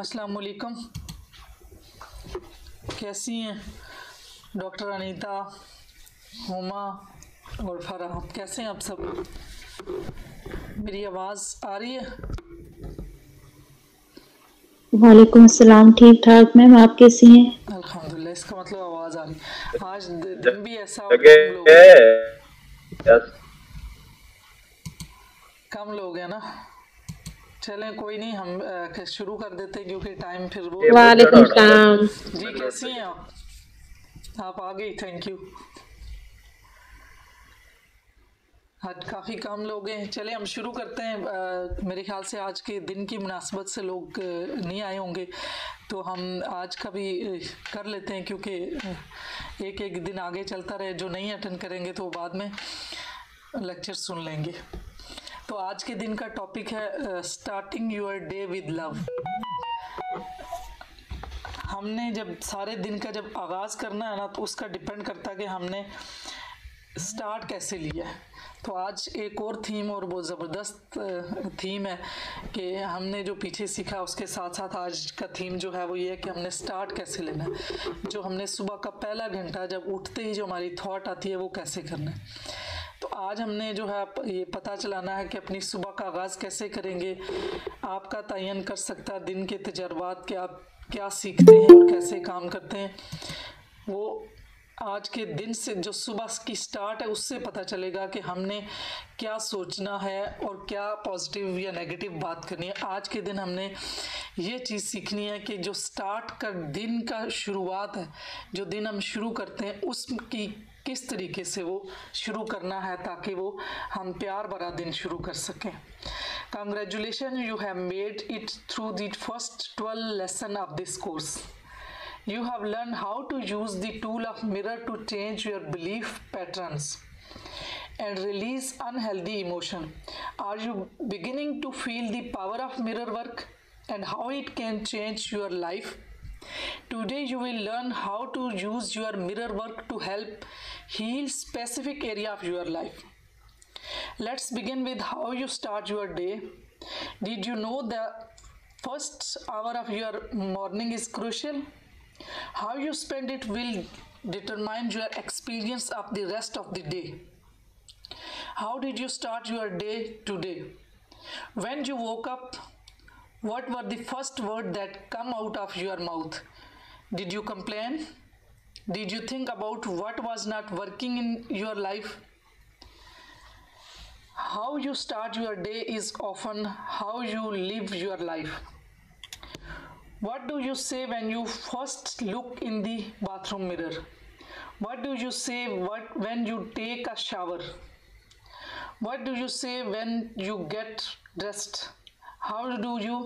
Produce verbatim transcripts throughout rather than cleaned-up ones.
अस्सलाम वालेकुम, कैसी हैं डॉक्टर अनीता, हुमा और फराह, कैसे हैं आप सब? मेरी आवाज़ आ रही है? वालेकुम अस्सलाम, ठीक ठाक मैम, आप कैसी हैं? अल्हम्दुलिल्लाह। इसका मतलब आवाज़ आ रही है। आज दिन भी ऐसा कम लोग हैं ना। चलें कोई नहीं, हम आ, शुरू कर देते क्योंकि टाइम फिर वो। वालेकुम सलाम जी, कैसी हैं आप? आप आ गई, थैंक यू। आज काफ़ी कम लोग हैं, चलें हम शुरू करते हैं। आ, मेरे ख्याल से आज के दिन की मुनासबत से लोग नहीं आए होंगे तो हम आज का भी कर लेते हैं क्योंकि एक एक दिन आगे चलता रहे। जो नहीं अटेंड करेंगे तो बाद में लेक्चर सुन लेंगे। तो आज के दिन का टॉपिक है starting your day with love. हमने जब सारे दिन का जब आगाज़ करना है ना तो उसका डिपेंड करता है कि हमने स्टार्ट कैसे लिया है। तो आज एक और थीम और बहुत ज़बरदस्त थीम है कि हमने जो पीछे सीखा उसके साथ साथ आज का थीम जो है वो ये है कि हमने स्टार्ट कैसे लेना है। जो हमने सुबह का पहला घंटा जब उठते ही जो हमारी थॉट आती है वो कैसे करना है। तो आज हमने जो है ये पता चलाना है कि अपनी सुबह का आगाज़ कैसे करेंगे। आपका तयन कर सकता है दिन के तजर्बात के आप क्या सीखते हैं और कैसे काम करते हैं। वो आज के दिन से जो सुबह की स्टार्ट है उससे पता चलेगा कि हमने क्या सोचना है और क्या पॉजिटिव या नेगेटिव बात करनी है। आज के दिन हमने ये चीज़ सीखनी है कि जो स्टार्ट का दिन का शुरुआत है, जो दिन हम शुरू करते हैं उसकी किस तरीके से वो शुरू करना है ताकि वो हम प्यार भरा दिन शुरू कर सकें। Congratulation, you have made it through the first twelve lesson of this course. You have learned how to use the tool of mirror to change your belief patterns and release unhealthy emotion. Are you beginning to feel the power of mirror work and how it can change your life? Today you will learn how to use your mirror work to help heal specific area of your life. Let's begin with how you start your day. Did you know the first hour of your morning is crucial? How you spend it will determine your experience of the rest of the day. How did you start your day today? When you woke up, what were the first words that come out of your mouth? Did you complain? Did you think about what was not working in your life? How you start your day is often how you live your life. What do you say when you first look in the bathroom mirror? What do you say what when you take a shower? What do you say when you get dressed? How do you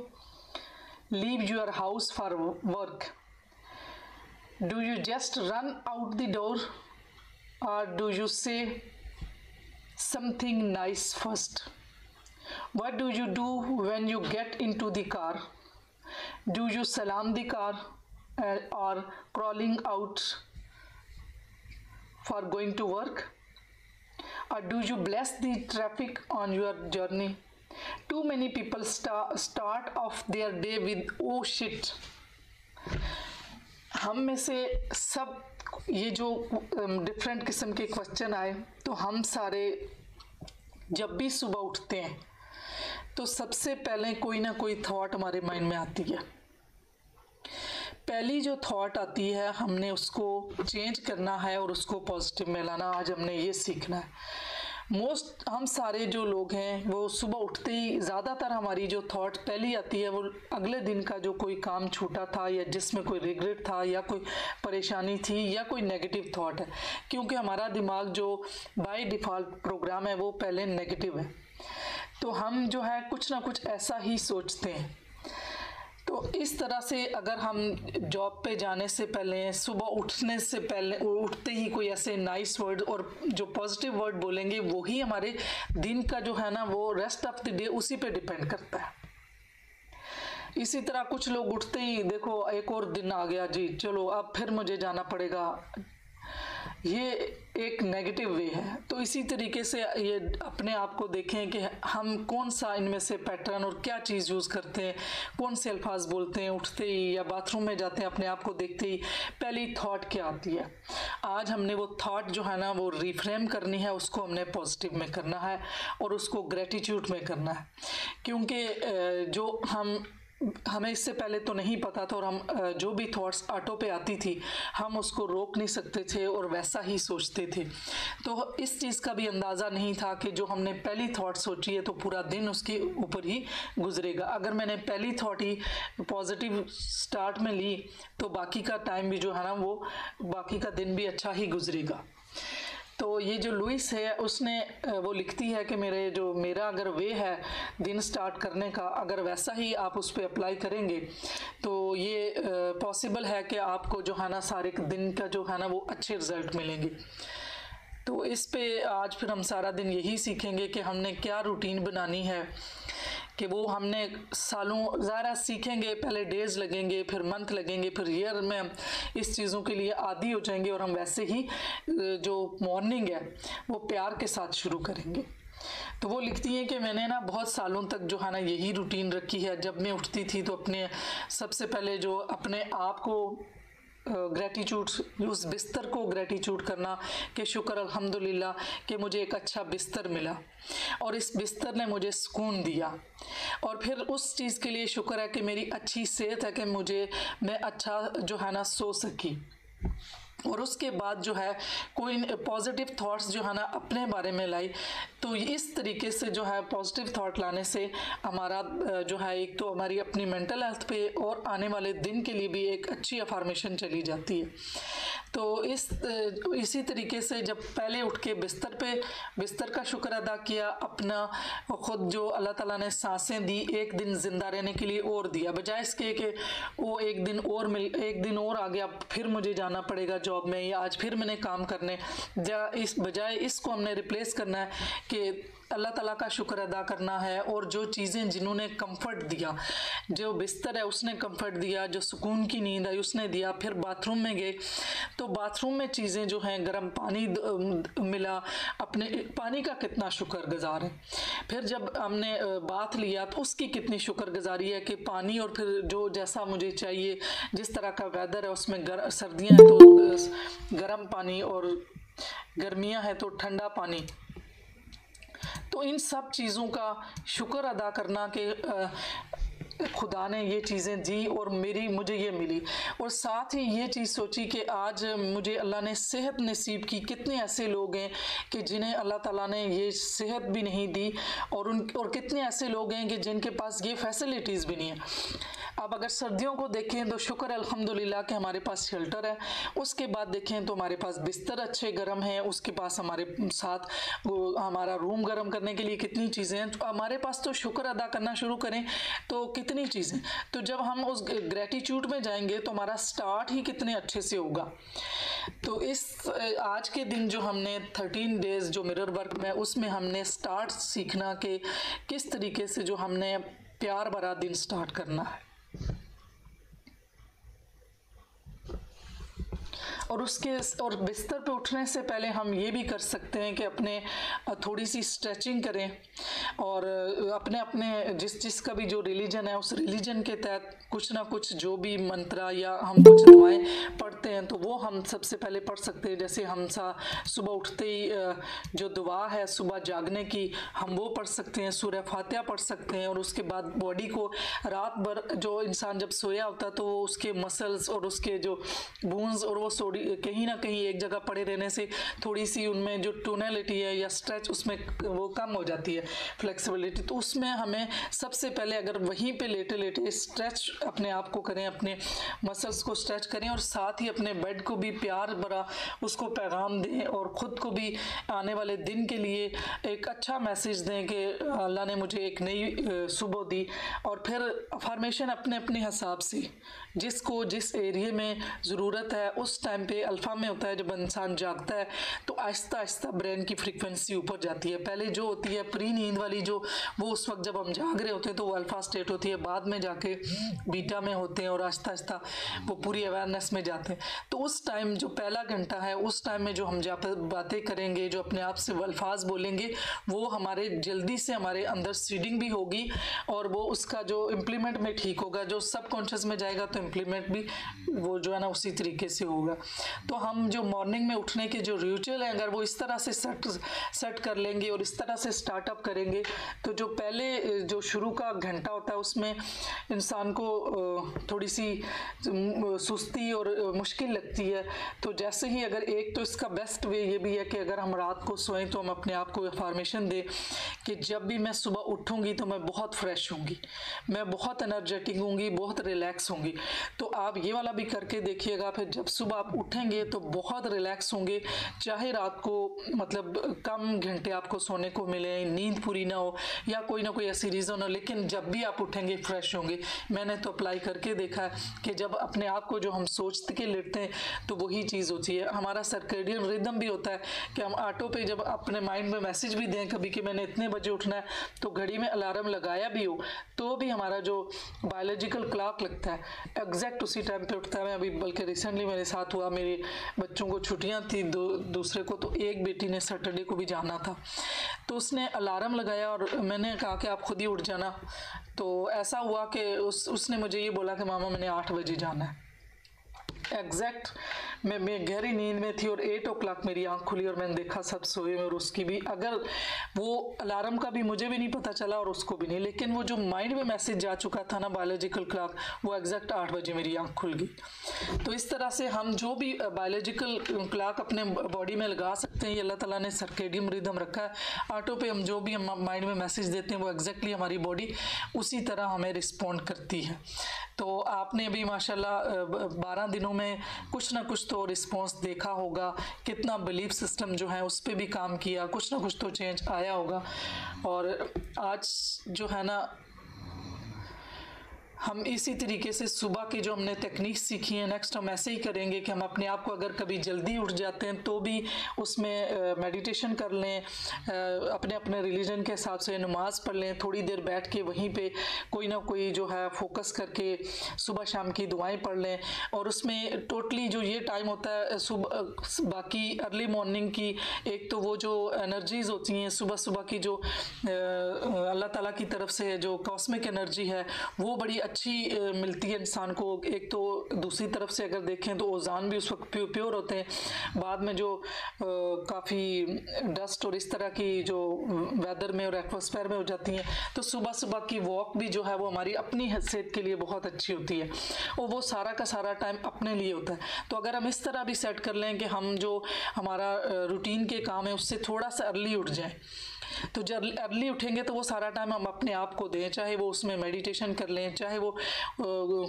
leave your house for work? Do you just run out the door or do you say something nice first? What do you do when you get into the car? Do you salam the car uh, or crawling out for going to work? Or do you bless the traffic on your journey? Too many people start, start off their day with oh shit. हम में से सब ये जो different um, किस्म के question आए तो हम सारे जब भी सुबह उठते हैं तो सबसे पहले कोई ना कोई थॉट हमारे माइंड में आती है। पहली जो थॉट आती है हमने उसको चेंज करना है और उसको पॉजिटिव में लाना। आज हमने ये सीखना है। मोस्ट हम सारे जो लोग हैं वो सुबह उठते ही ज़्यादातर हमारी जो थॉट पहली आती है वो अगले दिन का जो कोई काम छूटा था या जिसमें कोई रिग्रेट था या कोई परेशानी थी या कोई नेगेटिव थॉट है, क्योंकि हमारा दिमाग जो बाय डिफ़ॉल्ट प्रोग्राम है वो पहले नेगेटिव है। तो हम जो है कुछ ना कुछ ऐसा ही सोचते हैं। तो इस तरह से अगर हम जॉब पे जाने से पहले, सुबह उठने से पहले, उठते ही कोई ऐसे नाइस वर्ड और जो पॉजिटिव वर्ड बोलेंगे वही हमारे दिन का जो है ना वो रेस्ट ऑफ द डे उसी पे डिपेंड करता है। इसी तरह कुछ लोग उठते ही देखो एक और दिन आ गया जी, चलो अब फिर मुझे जाना पड़ेगा, ये एक नेगेटिव वे है। तो इसी तरीके से ये अपने आप को देखें कि हम कौन सा इनमें से पैटर्न और क्या चीज़ यूज़ करते हैं, कौन से अल्फाज बोलते हैं उठते ही या बाथरूम में जाते हैं, अपने आप को देखते ही पहली थॉट क्या आती है। आज हमने वो थॉट जो है ना वो रिफ्रेम करनी है, उसको हमने पॉजिटिव में करना है और उसको ग्रेटिट्यूड में करना है, क्योंकि जो हम हमें इससे पहले तो नहीं पता था और हम जो भी थॉट्स ऑटो पे आती थी हम उसको रोक नहीं सकते थे और वैसा ही सोचते थे। तो इस चीज़ का भी अंदाज़ा नहीं था कि जो हमने पहली थॉट सोची है तो पूरा दिन उसके ऊपर ही गुजरेगा। अगर मैंने पहली थॉट ही पॉजिटिव स्टार्ट में ली तो बाकी का टाइम भी जो है ना वो बाकी का दिन भी अच्छा ही गुजरेगा। तो ये जो लुइस है उसने वो लिखती है कि मेरे जो मेरा अगर वे है दिन स्टार्ट करने का, अगर वैसा ही आप उस पर अप्लाई करेंगे तो ये पॉसिबल है कि आपको जो है ना सारे दिन का जो है ना वो अच्छे रिज़ल्ट मिलेंगे। तो इस पे आज फिर हम सारा दिन यही सीखेंगे कि हमने क्या रूटीन बनानी है, कि वो हमने सालों ज़ारा सीखेंगे, पहले डेज़ लगेंगे, फिर मंथ लगेंगे, फिर ईयर में हम इस चीज़ों के लिए आदी हो जाएंगे और हम वैसे ही जो मॉर्निंग है वो प्यार के साथ शुरू करेंगे। तो वो लिखती हैं कि मैंने ना बहुत सालों तक जो है ना यही रूटीन रखी है। जब मैं उठती थी तो अपने सबसे पहले जो अपने आप को ग्रेटिट्यूड, उस बिस्तर को ग्रेटिट्यूड करना कि शुक्र अल्हम्दुलिल्लाह कि मुझे एक अच्छा बिस्तर मिला और इस बिस्तर ने मुझे सुकून दिया, और फिर उस चीज़ के लिए शुक्र है कि मेरी अच्छी सेहत है कि मुझे मैं अच्छा जो है ना सो सकी। और उसके बाद जो है कोई पॉजिटिव थॉट्स जो है ना अपने बारे में लाई। तो इस तरीके से जो है पॉजिटिव थॉट लाने से हमारा जो है एक तो हमारी अपनी मेंटल हेल्थ पे और आने वाले दिन के लिए भी एक अच्छी अफर्मेशन चली जाती है। तो इस इसी तरीके से जब पहले उठ के बिस्तर पे बिस्तर का शुक्र अदा किया अपना, ख़ुद जो अल्लाह ताला ने सांसें दी एक दिन ज़िंदा रहने के लिए और दिया, बजाय इसके कि वो एक दिन और मिल एक दिन और आ गया फिर मुझे जाना पड़ेगा जॉब में या आज फिर मैंने काम करने जा, इस बजाय इसको हमने रिप्लेस करना है कि अल्लाह ताला का शुक्र अदा करना है। और जो चीज़ें जिन्होंने कंफर्ट दिया, जो बिस्तर है उसने कंफर्ट दिया, जो सुकून की नींद आई उसने दिया, फिर बाथरूम में गए तो बाथरूम में चीज़ें जो हैं गर्म पानी मिला, अपने पानी का कितना शुक्रगुजार है। फिर जब हमने बाथ लिया तो उसकी कितनी शुक्रगुजारी है कि पानी, और फिर जो जैसा मुझे चाहिए जिस तरह का वेदर है उसमें गर, सर्दियाँ हैं तो गर्म पानी और गर्मियाँ हैं तो ठंडा पानी। तो इन सब चीज़ों का शुक्र अदा करना कि खुदा ने ये चीज़ें दी और मेरी मुझे ये मिली। और साथ ही ये चीज़ सोची कि आज मुझे अल्लाह ने सेहत नसीब की। कितने ऐसे लोग हैं कि जिन्हें अल्लाह ताला ने ये सेहत भी नहीं दी और उन और कितने ऐसे लोग हैं कि जिनके पास ये फैसिलिटीज़ भी नहीं है। अब अगर सर्दियों को देखें तो शुक्र अल्हम्दुलिल्लाह कि हमारे पास शेल्टर है, उसके बाद देखें तो हमारे पास बिस्तर अच्छे गर्म हैं, उसके पास हमारे साथ हमारा रूम गर्म करने के लिए कितनी चीज़ें हैं। तो हमारे पास तो शुक्र अदा करना शुरू करें तो कितनी चीज़ें। तो जब हम उस ग्रेटिट्यूड में जाएंगे तो हमारा स्टार्ट ही कितने अच्छे से होगा। तो इस आज के दिन जो हमने थर्टीन डेज़ जो मिरर वर्क में उसमें हमने स्टार्ट सीखना कि किस तरीके से जो हमने प्यार भरा दिन स्टार्ट करना है, और उसके और बिस्तर पे उठने से पहले हम ये भी कर सकते हैं कि अपने थोड़ी सी स्ट्रेचिंग करें और अपने अपने जिस जिस का भी जो रिलीजन है उस रिलीजन के तहत कुछ ना कुछ जो भी मंत्रा या हम कुछ दुआएं पढ़ते हैं तो वो हम सबसे पहले पढ़ सकते हैं। जैसे हम सा सुबह उठते ही जो दुआ है सुबह जागने की हम वो पढ़ सकते हैं, सूरह फातिहा पढ़ सकते हैं। और उसके बाद बॉडी को रात भर जो इंसान जब सोया होता तो उसके मसल्स और उसके जो बोन्स और वो कहीं ना कहीं एक जगह पड़े रहने से थोड़ी सी उनमें जो टोनलिटी है या स्ट्रेच उसमें वो कम हो जाती है, फ्लेक्सिबिलिटी। तो उसमें हमें सबसे पहले अगर वहीं पे लेटे लेटे स्ट्रेच अपने आप को करें, अपने मसल्स को स्ट्रेच करें, और साथ ही अपने बेड को भी प्यार भरा उसको पैगाम दें और ख़ुद को भी आने वाले दिन के लिए एक अच्छा मैसेज दें कि अल्लाह ने मुझे एक नई सुबह दी। और फिर अफर्मेशन अपने अपने हिसाब से जिसको जिस एरिए में ज़रूरत है उस टाइम पे अल्फा में होता है। जब इंसान जागता है तो आहिस्ता आहिस्ता ब्रेन की फ्रीक्वेंसी ऊपर जाती है। पहले जो होती है प्री नींद वाली जो, वो उस वक्त जब हम जाग रहे होते हैं तो वो अल्फ़ा स्टेट होती है, बाद में जाके बीटा में होते हैं और आहिस्ता आहिस्ता वो पूरी अवेयरनेस में जाते हैं। तो उस टाइम जो पहला घंटा है उस टाइम में जो हम जा बातें करेंगे, जो अपने आप से अल्फाज बोलेंगे, वो हमारे जल्दी से हमारे अंदर सीडिंग भी होगी और वो उसका जो इम्प्लीमेंट में ठीक होगा, जो सब कॉन्शियस में जाएगा तो इम्प्लीमेंट भी वो जो है ना उसी तरीके से होगा। तो हम जो मॉर्निंग में उठने के जो रिचुअल हैं अगर वो इस तरह से सेट सेट कर लेंगे और इस तरह से स्टार्टअप करेंगे तो जो पहले जो शुरू का घंटा होता है उसमें इंसान को थोड़ी सी सुस्ती और मुश्किल लगती है। तो जैसे ही अगर एक तो इसका बेस्ट वे ये भी है कि अगर हम रात को सोएं तो हम अपने आप को अफर्मेशन दें कि जब भी मैं सुबह उठूँगी तो मैं बहुत फ्रेश होंगी, मैं बहुत एनर्जेटिक होंगी, बहुत रिलैक्स होंगी। तो आप ये वाला भी करके देखिएगा, फिर जब सुबह आप उठेंगे तो बहुत रिलैक्स होंगे, चाहे रात को मतलब कम घंटे आपको सोने को मिले, नींद पूरी ना हो या कोई ना कोई ऐसी रीज़न हो, लेकिन जब भी आप उठेंगे फ्रेश होंगे। मैंने तो अप्लाई करके देखा है कि जब अपने आप को जो हम सोचते के लेटते हैं तो वही चीज़ होती है। हमारा सर्कैडियन रिदम भी होता है कि हम ऑटो पे जब अपने माइंड में मैसेज भी दें कभी कि मैंने इतने बजे उठना है, तो घड़ी में अलार्म लगाया भी हो तो भी हमारा जो बायोलॉजिकल क्लॉक लगता है एग्जैक्ट उसी टाइम पे उठता है। मैं अभी बल्कि रिसेंटली मेरे साथ हुआ, मेरे बच्चों को छुट्टियां थी दो दूसरे को, तो एक बेटी ने सैटरडे को भी जाना था तो उसने अलार्म लगाया और मैंने कहा कि आप खुद ही उठ जाना। तो ऐसा हुआ कि उस उसने मुझे ये बोला कि मामा मैंने आठ बजे जाना है। एग्जैक्ट मैं मैं गहरी नींद में थी और एट ओ क्लाक मेरी आंख खुली और मैंने देखा सब सोए और उसकी भी, अगर वो अलार्म का भी मुझे भी नहीं पता चला और उसको भी नहीं, लेकिन वो जो माइंड में मैसेज जा चुका था ना बायोलॉजिकल क्लॉक, वो एग्जैक्ट आठ बजे मेरी आंख खुल गई। तो इस तरह से हम जो भी बायोलॉजिकल क्लॉक अपने बॉडी में लगा सकते हैं, ये अल्लाह ताला ने सर्कैडियन रिदम रखा है। ऑटो पे हम जो भी हम माइंड में मैसेज देते हैं वो एग्जैक्टली हमारी बॉडी उसी तरह हमें रिस्पॉन्ड करती है। तो आपने भी माशाल्लाह बारह दिनों में कुछ ना कुछ तो रिस्पॉन्स देखा होगा, कितना बिलीफ सिस्टम जो है उस पर भी काम किया, कुछ ना कुछ तो चेंज आया होगा। और आज जो है ना हम इसी तरीके से सुबह की जो हमने तकनीक सीखी है नेक्स्ट हम ऐसे ही करेंगे कि हम अपने आप को अगर कभी जल्दी उठ जाते हैं तो भी उसमें मेडिटेशन कर लें, अपने अपने रिलीजन के हिसाब से नमाज पढ़ लें, थोड़ी देर बैठ के वहीं पे कोई ना कोई जो है फोकस करके सुबह शाम की दुआएं पढ़ लें। और उसमें टोटली जो ये टाइम होता है सुबह, बाकी अर्ली मॉर्निंग की एक तो वो जो एनर्जीज़ होती हैं सुबह सुबह की जो अल्लाह ताला की तरफ से जो कॉस्मिक एनर्जी है वो बड़ी अच्छी मिलती है इंसान को। एक तो दूसरी तरफ से अगर देखें तो ओजान भी उस वक्त प्योर प्योर होते हैं, बाद में जो काफ़ी डस्ट और इस तरह की जो वेदर में और एटमॉस्फेयर में हो जाती हैं। तो सुबह सुबह की वॉक भी जो है वो हमारी अपनी सेहत के लिए बहुत अच्छी होती है और वो सारा का सारा टाइम अपने लिए होता है। तो अगर हम इस तरह भी सेट कर लें कि हम जो हमारा रूटीन के काम है उससे थोड़ा सा अर्ली उठ जाएँ, तो जब अर्ली उठेंगे तो वो सारा टाइम हम अपने आप को दें, चाहे वो उसमें मेडिटेशन कर लें, चाहे वो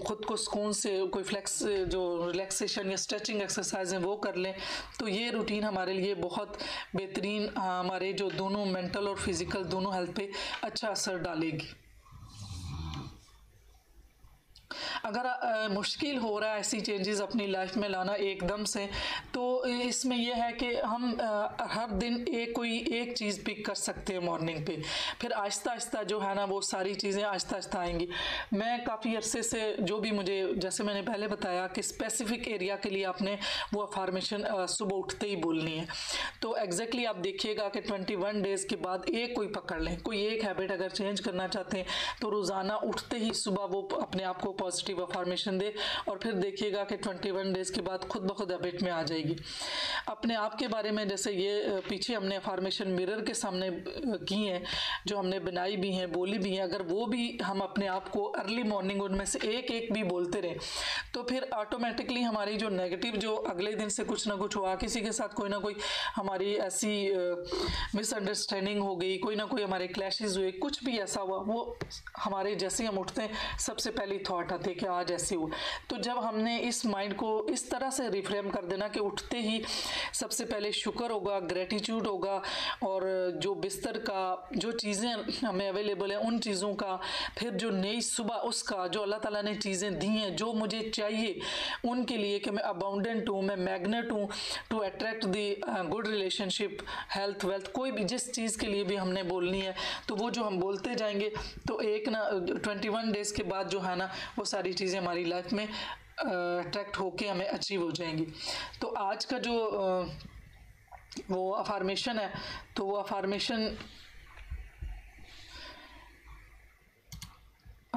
ख़ुद को सुकून से कोई फ्लैक्स जो रिलैक्सेशन या स्ट्रेचिंग एक्सरसाइज हैं वो कर लें। तो ये रूटीन हमारे लिए बहुत बेहतरीन, हमारे जो दोनों मेंटल और फिज़िकल दोनों हेल्थ पे अच्छा असर डालेगी। अगर आ, मुश्किल हो रहा है ऐसी चेंजेस अपनी लाइफ में लाना एकदम से, तो इसमें यह है कि हम आ, हर दिन एक कोई एक चीज़ पिक कर सकते हैं मॉर्निंग पे, फिर आहिस्ता आहिस्ता जो है ना वो सारी चीज़ें आहिस्ता आहिस्ता आएंगी। मैं काफ़ी अरसे से जो भी मुझे, जैसे मैंने पहले बताया कि स्पेसिफिक एरिया के लिए आपने वो अफर्मेशन सुबह उठते ही बोलनी है। तो एग्जैक्टली आप देखिएगा कि ट्वेंटी वन डेज़ के बाद एक कोई पकड़ लें, कोई एक हैबिट अगर चेंज करना चाहते हैं तो रोज़ाना उठते ही सुबह वो अपने आप को पॉजिटिव अफर्मेशन दे और फिर देखिएगा कि इक्कीस डेज़ के बाद खुद ब खुद हैबिट में आ जाएगी। अपने आप के बारे में जैसे ये पीछे हमने अफर्मेशन मिरर के सामने की हैं जो हमने बनाई भी हैं, बोली भी हैं, अगर वो भी हम अपने आप को अर्ली मॉर्निंग उनमें से एक एक भी बोलते रहें तो फिर ऑटोमेटिकली हमारी जो नेगेटिव जो अगले दिन से कुछ ना कुछ हुआ, किसी के साथ कोई ना कोई हमारी ऐसी मिसअंडरस्टैंडिंग हो गई, कोई ना कोई हमारे क्लैशेस हुए, कुछ भी ऐसा हुआ, वो हमारे जैसे हम उठते हैं सबसे पहली थॉट आती है कि आज ऐसे हुआ। तो जब हमने इस माइंड को इस तरह से रिफ्रेम कर देना कि उठते ही सबसे पहले शुक्र होगा, ग्रेटिट्यूड होगा, और जो बिस्तर का जो चीज़ें हमें अवेलेबल हैं उन चीज़ों का, फिर जो नई सुबह उसका जो अल्लाह ताला ने चीज़ें दी हैं जो मुझे चाहिए उनके लिए कि मैं अबाउंडेंट हूँ, मैं मैग्नेट हूँ to attract the good relationship, health, wealth, कोई भी जिस चीज़ के लिए भी हमने बोलनी है तो वो जो हम बोलते जाएंगे तो एक ना ट्वेंटी वन डेज़ के बाद जो है ना वो सारी चीज़ें हमारी लाइफ में अट्रैक्ट होके हमें अचीव हो जाएंगी। तो आज का जो वो अफर्मेशन है तो वो अफर्मेशन,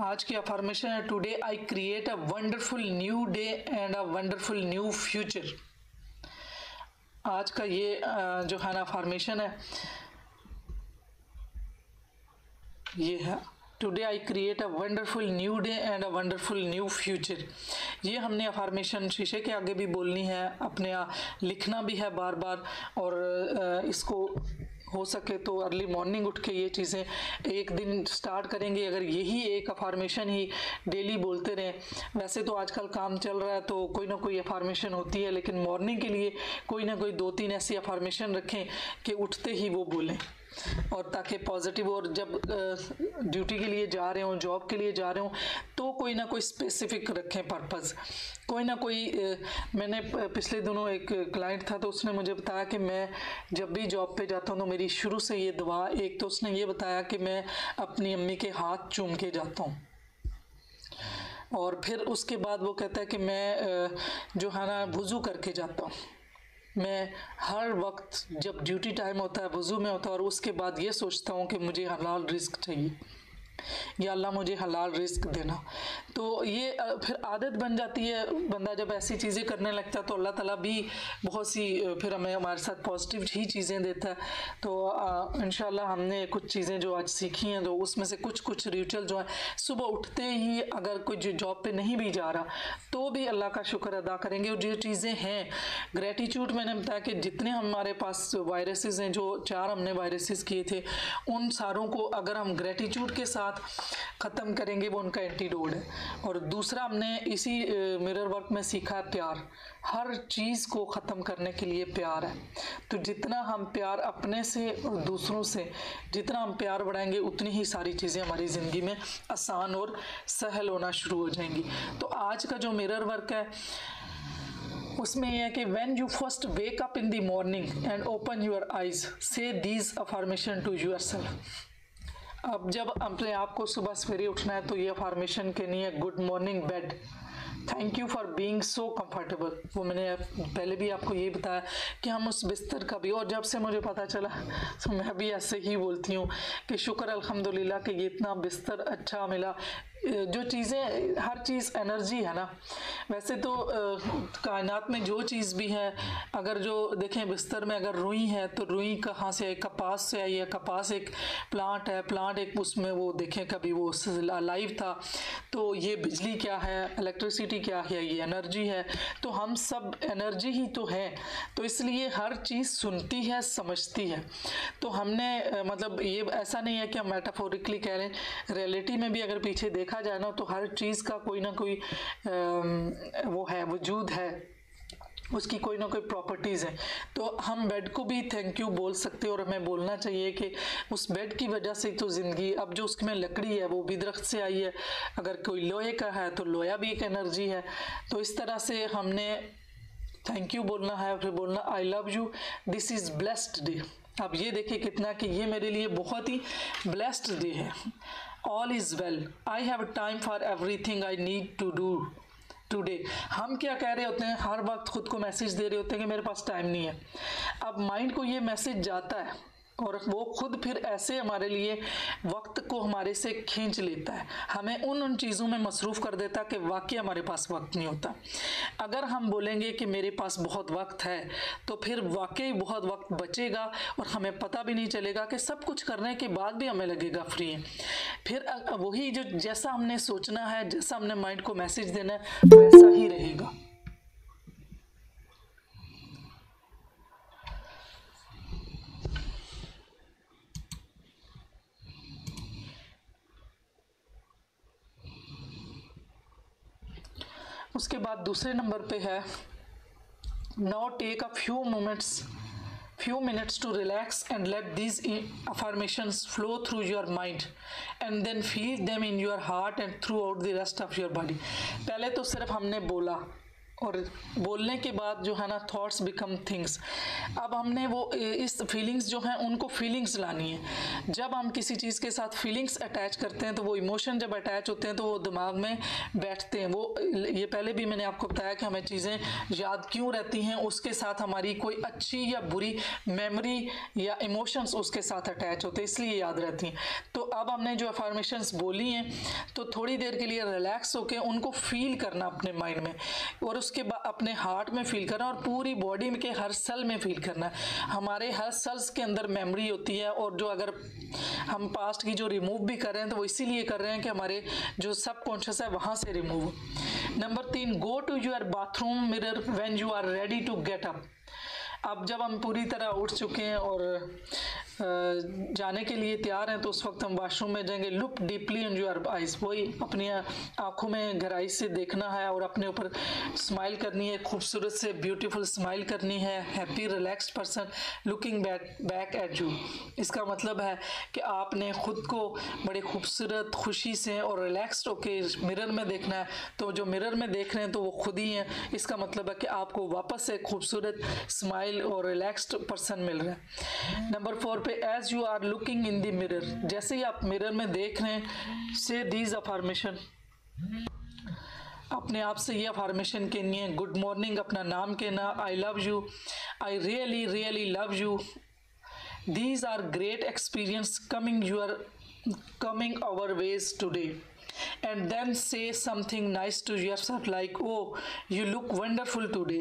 आज की अफर्मेशन है today I create a wonderful new day and a wonderful new future. आज का ये जो है ना अफर्मेशन है ये है today I create a wonderful new day and a wonderful new future. ये हमने अफर्मेशन शीशे के आगे भी बोलनी है, अपने लिखना भी है बार बार, और इसको हो सके तो अर्ली मॉर्निंग उठ के ये चीज़ें एक दिन स्टार्ट करेंगे। अगर यही एक अफर्मेशन ही डेली बोलते रहें, वैसे तो आजकल काम चल रहा है तो कोई ना कोई अफर्मेशन होती है, लेकिन मॉर्निंग के लिए कोई ना कोई दो तीन ऐसी अफर्मेशन रखें कि उठते ही वो बोलें, और ताकि पॉजिटिव, और जब ड्यूटी के लिए जा रहे हों, जॉब के लिए जा रहे हों तो कोई ना कोई स्पेसिफिक रखें पर्पज़, कोई ना कोई। मैंने पिछले दिनों एक क्लाइंट था तो उसने मुझे बताया कि मैं जब भी जॉब पे जाता हूँ तो मेरी शुरू से ये दुआ, एक तो उसने ये बताया कि मैं अपनी अम्मी के हाथ चूम के जाता हूँ, और फिर उसके बाद वो कहता है कि मैं जो है ना वज़ू करके जाता हूँ। मैं हर वक्त जब ड्यूटी टाइम होता है वज़ू में होता है, और उसके बाद ये सोचता हूँ कि मुझे हलाल रिस्क चाहिए, या अल्लाह मुझे हलाल रिस्क देना। तो ये फिर आदत बन जाती है, बंदा जब ऐसी चीज़ें करने लगता है तो अल्लाह ताला भी बहुत सी फिर हमें हमारे साथ पॉजिटिव ही चीज़ें देता है। तो इंशाल्लाह हमने कुछ चीज़ें जो आज सीखी हैं तो उसमें से कुछ कुछ रिचुअल जो है सुबह उठते ही, अगर कोई जो जॉब पे नहीं भी जा रहा तो भी अल्लाह का शुक्र अदा करेंगे। और जो चीज़ें हैं ग्रेटिट्यूड, मैंने बताया कि जितने हमारे पास वायरसेस हैं, जो चार हमने वायरसेस किए थे, उन सारों को अगर हम ग्रेटिट्यूड के साथ ख़त्म करेंगे वो उनका एंटीडोट है। और दूसरा हमने इसी मिरर वर्क में सीखा प्यार, हर चीज़ को ख़त्म करने के लिए प्यार है। तो जितना हम प्यार अपने से और दूसरों से, जितना हम प्यार बढ़ाएंगे उतनी ही सारी चीज़ें हमारी ज़िंदगी में आसान और सहल होना शुरू हो जाएंगी। तो आज का जो मिरर वर्क है उसमें यह है कि when you first wake up in the morning and open your eyes say these affirmation to yourself. अब जब अपने आप को सुबह सवेरे उठना है तो ये अफर्मेशन कहनी है, good morning bed, thank you for being so comfortable. वो मैंने पहले भी आपको ये बताया कि हम उस बिस्तर का भी, और जब से मुझे पता चला तो मैं भी ऐसे ही बोलती हूँ कि शुक्र अल्हम्दुलिल्लाह कि ये इतना बिस्तर अच्छा मिला। जो चीज़ें, हर चीज़ एनर्जी है ना, वैसे तो कायनात में जो चीज़ भी है, अगर जो देखें बिस्तर में अगर रुई है तो रुई कहाँ से है, कपास से आई है, कपास एक प्लांट है, प्लांट एक उसमें वो देखें कभी वो लाइव था, तो ये बिजली क्या है, इलेक्ट्रिसिटी क्या है, ये एनर्जी है, तो हम सब एनर्जी ही तो है। तो इसलिए हर चीज़ सुनती है, समझती है। तो हमने मतलब ये ऐसा नहीं है कि हम मेटाफोरिकली कह रहे हैं, रियलिटी में भी अगर पीछे देखा जाए ना तो हर चीज़ का कोई ना कोई वो है, वजूद है, उसकी कोई ना कोई प्रॉपर्टीज़ हैं। तो हम बेड को भी थैंक यू बोल सकते हैं, और हमें बोलना चाहिए कि उस बेड की वजह से तो ज़िंदगी, अब जो उसमें लकड़ी है वो भी दरख्त से आई है, अगर कोई लोहे का है तो लोहा भी एक एनर्जी है। तो इस तरह से हमने थैंक यू बोलना है, फिर बोलना I love you, this is blessed day. अब ये देखिए कितना कि ये मेरे लिए बहुत ही ब्लेस्ड डे है। All is well, I have time for everything I need to do today. हम क्या कह रहे होते हैं, हर वक्त ख़ुद को मैसेज दे रहे होते हैं कि मेरे पास टाइम नहीं है। अब माइंड को ये मैसेज जाता है और वो खुद फिर ऐसे हमारे लिए वक्त को हमारे से खींच लेता है, हमें उन उन चीज़ों में मसरूफ़ कर देता कि वाकई हमारे पास वक्त नहीं होता। अगर हम बोलेंगे कि मेरे पास बहुत वक्त है तो फिर वाकई बहुत वक्त बचेगा और हमें पता भी नहीं चलेगा कि सब कुछ करने के बाद भी हमें लगेगा फ्री है। फिर वही जो जैसा हमने सोचना है, जैसा हमने माइंड को मैसेज देना है, वैसा ही रहेगा। उसके बाद दूसरे नंबर पे है now take a few moments few minutes to relax and let these affirmations flow through your mind and then feel them in your heart and throughout the rest of your body। पहले तो सिर्फ हमने बोला और बोलने के बाद जो है ना थॉट्स बिकम थिंग्स। अब हमने वो इस फीलिंग्स जो हैं उनको फीलिंग्स लानी है। जब हम किसी चीज़ के साथ फीलिंग्स अटैच करते हैं तो वो इमोशन जब अटैच होते हैं तो वो दिमाग में बैठते हैं। वो ये पहले भी मैंने आपको बताया कि हमें चीज़ें याद क्यों रहती हैं, उसके साथ हमारी कोई अच्छी या बुरी मेमोरी या इमोशंस उसके साथ अटैच होते हैं, इसलिए याद रहती हैं। तो अब हमने जो अफर्मेशंस बोली हैं तो थोड़ी देर के लिए रिलैक्स होकर उनको फ़ील करना अपने माइंड में और उसके बाद अपने हार्ट में फील करना और पूरी बॉडी के हर सेल में फील करना। हमारे हर सेल्स के अंदर मेमोरी होती है और जो अगर हम पास्ट की जो रिमूव भी कर रहे हैं तो वो इसीलिए कर रहे हैं कि हमारे जो सब कॉन्शियस है वहाँ से रिमूव। नंबर तीन, go to your bathroom mirror when you are ready to get up. अब जब हम पूरी तरह उठ चुके हैं और जाने के लिए तैयार हैं तो उस वक्त हम वॉशरूम में जाएंगे। Look deeply in your eyes, वही अपनी आँखों में गहराई से देखना है और अपने ऊपर स्माइल करनी है, खूबसूरत से ब्यूटीफुल स्माइल करनी है। Happy relaxed person looking back back at you, इसका मतलब है कि आपने ख़ुद को बड़े खूबसूरत, खुशी से और रिलैक्स्ड होके मिरर में देखना है। तो जो मिरर में देख रहे हैं तो वो खुद ही हैं, इसका मतलब है कि आपको वापस एक खूबसूरत स्माइल और रिलैक्स्ड पर्सन मिल रहा है। नंबर फोर पे as you are looking in the mirror, जैसे ही आप मिरर में देख रहे हैं से दीज अफर्मेशन, अपने आप से ये अफर्मेशन कहनी है। गुड मॉर्निंग, अपना नाम कहना, I love you, I really really love you, these are great experience coming your coming our ways today, and then say something nice to yourself like oh you look wonderful today,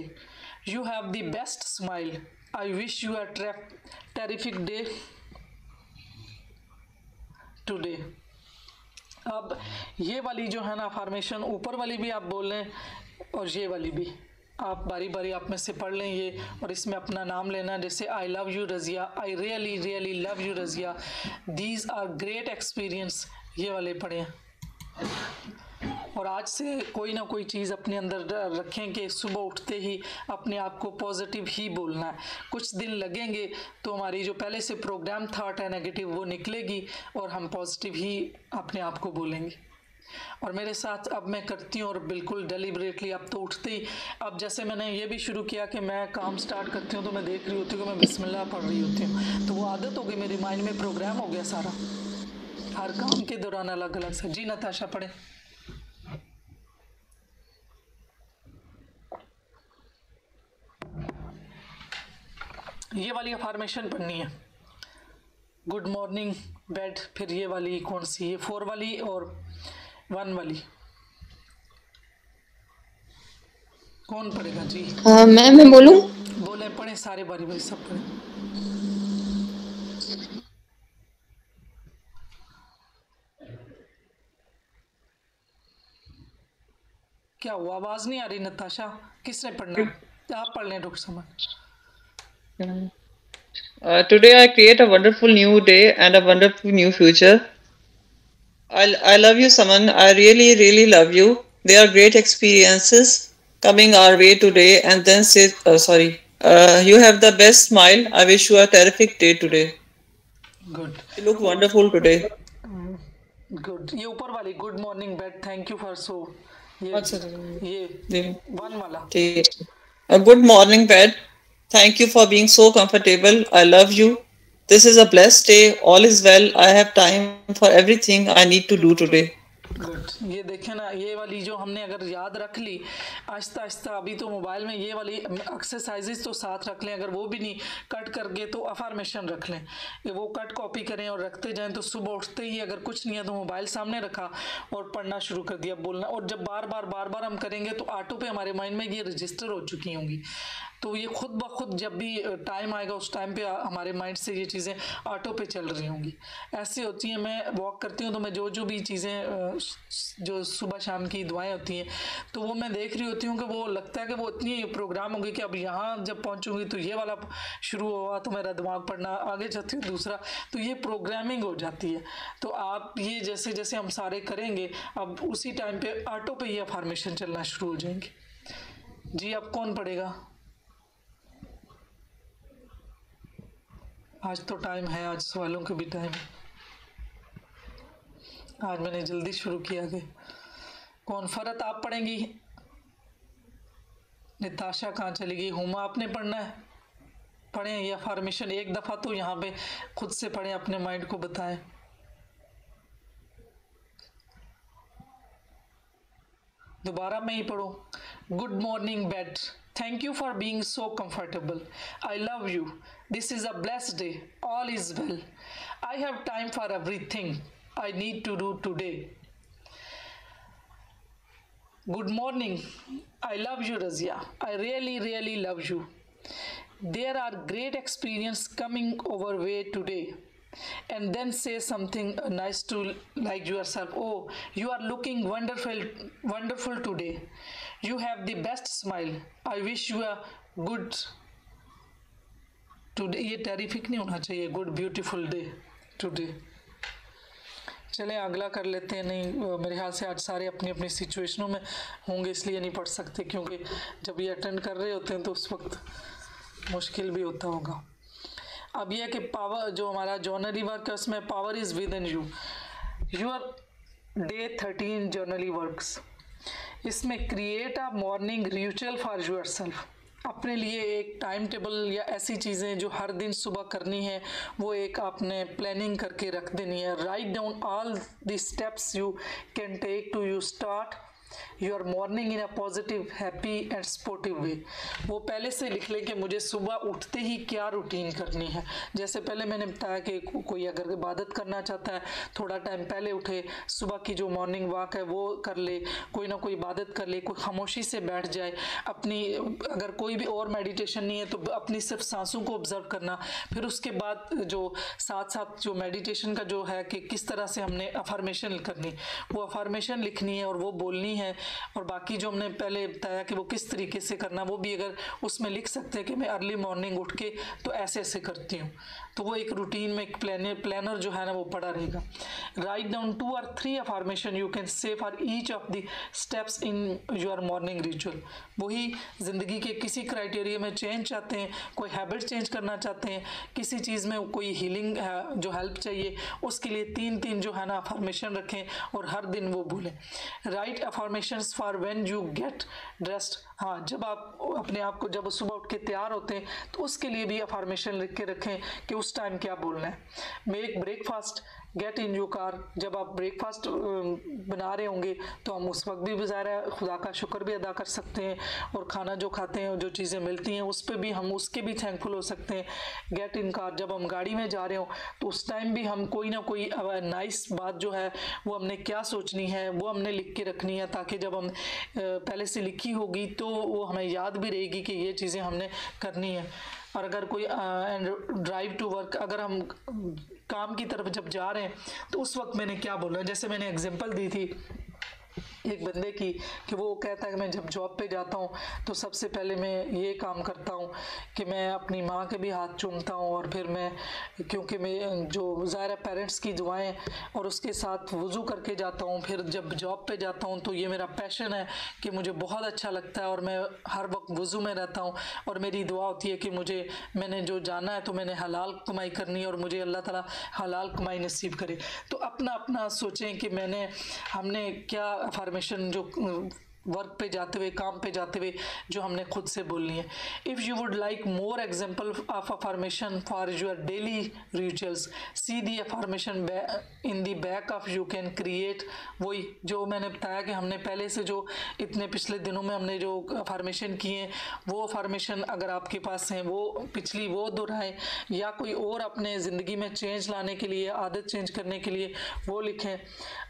you have the best smile, I wish you a terrific day today. अब ये वाली जो है ना affirmation, ऊपर वाली भी आप बोल लें और ये वाली भी आप बारी बारी आप में से पढ़ लें ये, और इसमें अपना नाम लेना, जैसे I love you Razia, I really really love you Razia, these are great experience, ये वाले पढ़ें। और आज से कोई ना कोई चीज़ अपने अंदर रखें कि सुबह उठते ही अपने आप को पॉजिटिव ही बोलना है। कुछ दिन लगेंगे तो हमारी जो पहले से प्रोग्राम थाट है नेगेटिव वो निकलेगी और हम पॉजिटिव ही अपने आप को बोलेंगे। और मेरे साथ अब मैं करती हूँ और बिल्कुल डेलिबरेटली, अब तो उठते ही, अब जैसे मैंने ये भी शुरू किया कि मैं काम स्टार्ट करती हूँ तो मैं देख रही होती हूँ कि मैं बिस्मिल्लाह पढ़ रही होती हूँ, तो वो आदत हो गई, मेरे माइंड में प्रोग्राम हो गया सारा, हर काम के दौरान अलग अलग से। जी नताशा पढ़े। ये वाली अफर्मेशन पढ़नी है, गुड मॉर्निंग बेड, फिर ये वाली कौन सी है, फोर वाली और वन वाली, कौन पढ़ेगा? जी uh, मैं मैं बोलूं, बोले पढ़े सारे, बारी बारी सब पढ़े। क्या हुआ, आवाज नहीं आ रही नताशा? किसने पढ़ना है? आप पढ़ लें डॉक्टर साहब। Uh, today I create a wonderful new day and a wonderful new future. I I love you, Saman. I really really love you. There are great experiences coming our way today, and then say uh, sorry. Uh, you have the best smile. I wish you a terrific day today. Good. You look wonderful today. Good. ये ऊपर वाली good morning bed. Thank you for so. ये ये one वाला. ठीक. A good morning bed. Thank you for being so comfortable. I love you. This is a blessed day. All is well. I have time for everything I need to do today. Good. ये देखें ना, ये वाली जो हमने अगर याद रख ली आहिस्ता आहिस्ता, अभी तो मोबाइल में ये वाली एक्सरसाइजेज तो साथ रख लें, अगर वो भी नहीं कट करके तो अफर्मेशन रख लें, वो कट कॉपी करें और रखते जाएं। तो सुबह उठते ही अगर कुछ नहीं है तो मोबाइल सामने रखा और पढ़ना शुरू कर दिया, बोलना, और जब बार बार बार बार हम करेंगे तो ऑटो पे हमारे माइंड में ये रजिस्टर हो चुकी होंगी। तो ये खुद ब खुद जब भी टाइम आएगा उस टाइम पे हमारे माइंड से ये चीज़ें ऑटो पे चल रही होंगी। ऐसी होती हैं, मैं वॉक करती हूँ तो मैं जो जो भी चीज़ें जो सुबह शाम की दुआएं होती हैं तो वो मैं देख रही होती हूँ कि वो लगता है कि वो इतनी प्रोग्राम होगी कि अब यहाँ जब पहुँचूँगी तो ये वाला शुरू हुआ तो मेरा दिमाग पढ़ना आगे जाती हूँ दूसरा, तो ये प्रोग्रामिंग हो जाती है। तो आप ये जैसे जैसे हम सारे करेंगे अब उसी टाइम पे ऑटो पे ये फॉर्मेशन चलना शुरू हो जाएंगे। जी अब कौन पढ़ेगा? आज तो टाइम है, आज सवालों के भी टाइम है, आज मैंने जल्दी शुरू किया कि कौन फरत आप पढ़ेंगी? निताशा कहाँ चली गई? हुमा आपने पढ़ना है, पढ़ें या फॉर्मेशन एक दफ़ा तो यहाँ पे खुद से पढ़ें, अपने माइंड को बताएं। दोबारा मैं ही पढ़ूँ। Good morning bed, thank you for being so comfortable, I love you, this is a blessed day, all is well, I have time for everything I need to do today. Good morning, I love you Razia, I really really love you, there are great experience coming over way today, and then say something nice to like yourself. Oh, you are looking wonderful wonderful today, you have the best smile, I wish you a good today. ये terrific नहीं होना चाहिए, good beautiful day today। चलें अगला कर लेते हैं। नहीं मेरे ख्याल से आज सारे अपनी अपनी सिचुएशनों में होंगे इसलिए नहीं पढ़ सकते, क्योंकि जब ये अटेंड कर रहे होते हैं तो उस वक्त मुश्किल भी होता होगा। अब यह कि पावर जो हमारा जर्नली वर्क है उसमें power is within you, your day thirteen journal works, इसमें create a morning ritual for yourself, अपने लिए एक टाइम टेबल या ऐसी चीज़ें जो हर दिन सुबह करनी है वो एक आपने प्लानिंग करके रख देनी है। Write down all the steps you can take to you start your morning in a positive happy and supportive way. वो पहले से लिख लें कि मुझे सुबह उठते ही क्या रूटीन करनी है। जैसे पहले मैंने बताया कि को, कोई अगर इबादत करना चाहता है थोड़ा टाइम पहले उठे, सुबह की जो मॉर्निंग वॉक है वो कर ले, कोई ना कोई इबादत कर ले, कोई खामोशी से बैठ जाए अपनी, अगर कोई भी और मेडिटेशन नहीं है तो अपनी सिर्फ सांसों को ऑब्ज़र्व करना। फिर उसके बाद जो साथ साथ जो मेडिटेशन का जो है कि किस तरह से हमने अफर्मेशन करनी, वो अफर्मेशन लिखनी है और वो बोलनी है, और बाकी जो हमने पहले बताया कि वो किस तरीके से करना वो भी अगर उसमें लिख सकते हैं कि मैं अर्ली मॉर्निंग उठ के तो ऐसे ऐसे करती हूँ, तो वो एक रूटीन में एक प्लानर प्लानर जो है ना वो पड़ा रहेगा। Write down two or three affirmation you can say for each of the steps in your morning ritual. वही ज़िंदगी के किसी क्राइटेरिया में चेंज चाहते हैं, कोई हैबिट चेंज करना चाहते हैं, किसी चीज़ में कोई हीलिंग जो हेल्प चाहिए, उसके लिए तीन तीन जो है ना अफर्मेशन रखें और हर दिन वो भूलें। Write affirmations for when you get dressed, हाँ जब आप अपने आप को जब सुबह उठ के तैयार होते हैं तो उसके लिए भी अफर्मेशन लिख के रखें कि उस टाइम क्या बोलना है। Make breakfast, get in your car, जब आप ब्रेकफास्ट बना रहे होंगे तो हम उस वक्त भी गुजारा खुदा का शुक्र भी अदा कर सकते हैं, और खाना जो खाते हैं जो चीज़ें मिलती हैं उस पर भी हम उसके भी थैंकफुल हो सकते हैं। गेट इन कार, जब हम गाड़ी में जा रहे हो तो उस टाइम भी हम कोई ना कोई नाइस बात जो है वो हमने क्या सोचनी है वो हमने लिख के रखनी है, ताकि जब हम पहले से लिखी होगी तो वो हमें याद भी रहेगी कि ये चीज़ें हमने करनी है। और अगर कोई ड्राइव टू वर्क, अगर हम काम की तरफ जब जा रहे हैं तो उस वक्त मैंने क्या बोला, जैसे मैंने एग्जांपल दी थी एक बंदे की कि वो कहता है कि मैं जब जॉब पे जाता हूँ तो सबसे पहले मैं ये काम करता हूँ कि मैं अपनी माँ के भी हाथ चूमता हूँ, और फिर मैं क्योंकि मैं जो ज़ाहिर पेरेंट्स की दुआएं और उसके साथ वज़ू करके जाता हूँ। फिर जब जॉब पे जाता हूँ तो ये मेरा पैशन है कि मुझे बहुत अच्छा लगता है और मैं हर वक्त वज़ू में रहता हूँ, और मेरी दुआ होती है कि मुझे मैंने जो जाना है तो मैंने हलाल कमाई करनी है और मुझे अल्लाह ताला हलाल कमाई नसीब करे। तो अपना अपना सोचें कि मैंने हमने क्या फॉर्मेशन जो वर्क पे जाते हुए काम पे जाते हुए जो हमने खुद से बोलनी है। If you would like more example of affirmation for your daily rituals, see the affirmation in the back of you can create. वही जो मैंने बताया कि हमने पहले से जो इतने पिछले दिनों में हमने जो अफर्मेशन किए वो अफर्मेशन अगर आपके पास हैं वो पिछली वो दोहराएं, या कोई और अपने ज़िंदगी में चेंज लाने के लिए आदत चेंज करने के लिए वो लिखें।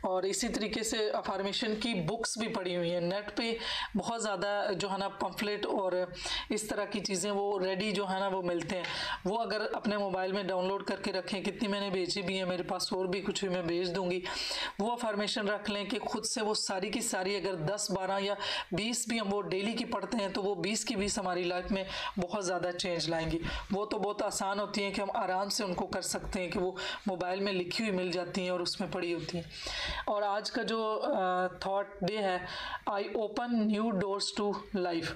और इसी तरीके से अफर्मेशन की बुक्स भी पड़ी हुई हैं, नेट नेट पे बहुत ज़्यादा जो है ना पम्फलेट और इस तरह की चीज़ें वो रेडी जो है ना वो मिलते हैं, वो अगर अपने मोबाइल में डाउनलोड करके रखें। कितनी मैंने भेजी भी है, मेरे पास और भी कुछ भी मैं भेज दूँगी। वो अफर्मेशन रख लें कि खुद से वो सारी की सारी अगर दस बारह या बीस भी हम वो डेली की पढ़ते हैं तो वो बीस की बीस हमारी लाइफ में बहुत ज़्यादा चेंज लाएंगी। वो तो बहुत आसान होती हैं कि हम आराम से उनको कर सकते हैं कि वो मोबाइल में लिखी हुई मिल जाती हैं और उसमें पड़ी होती हैं। और आज का जो थॉट डे है, I open new doors to life,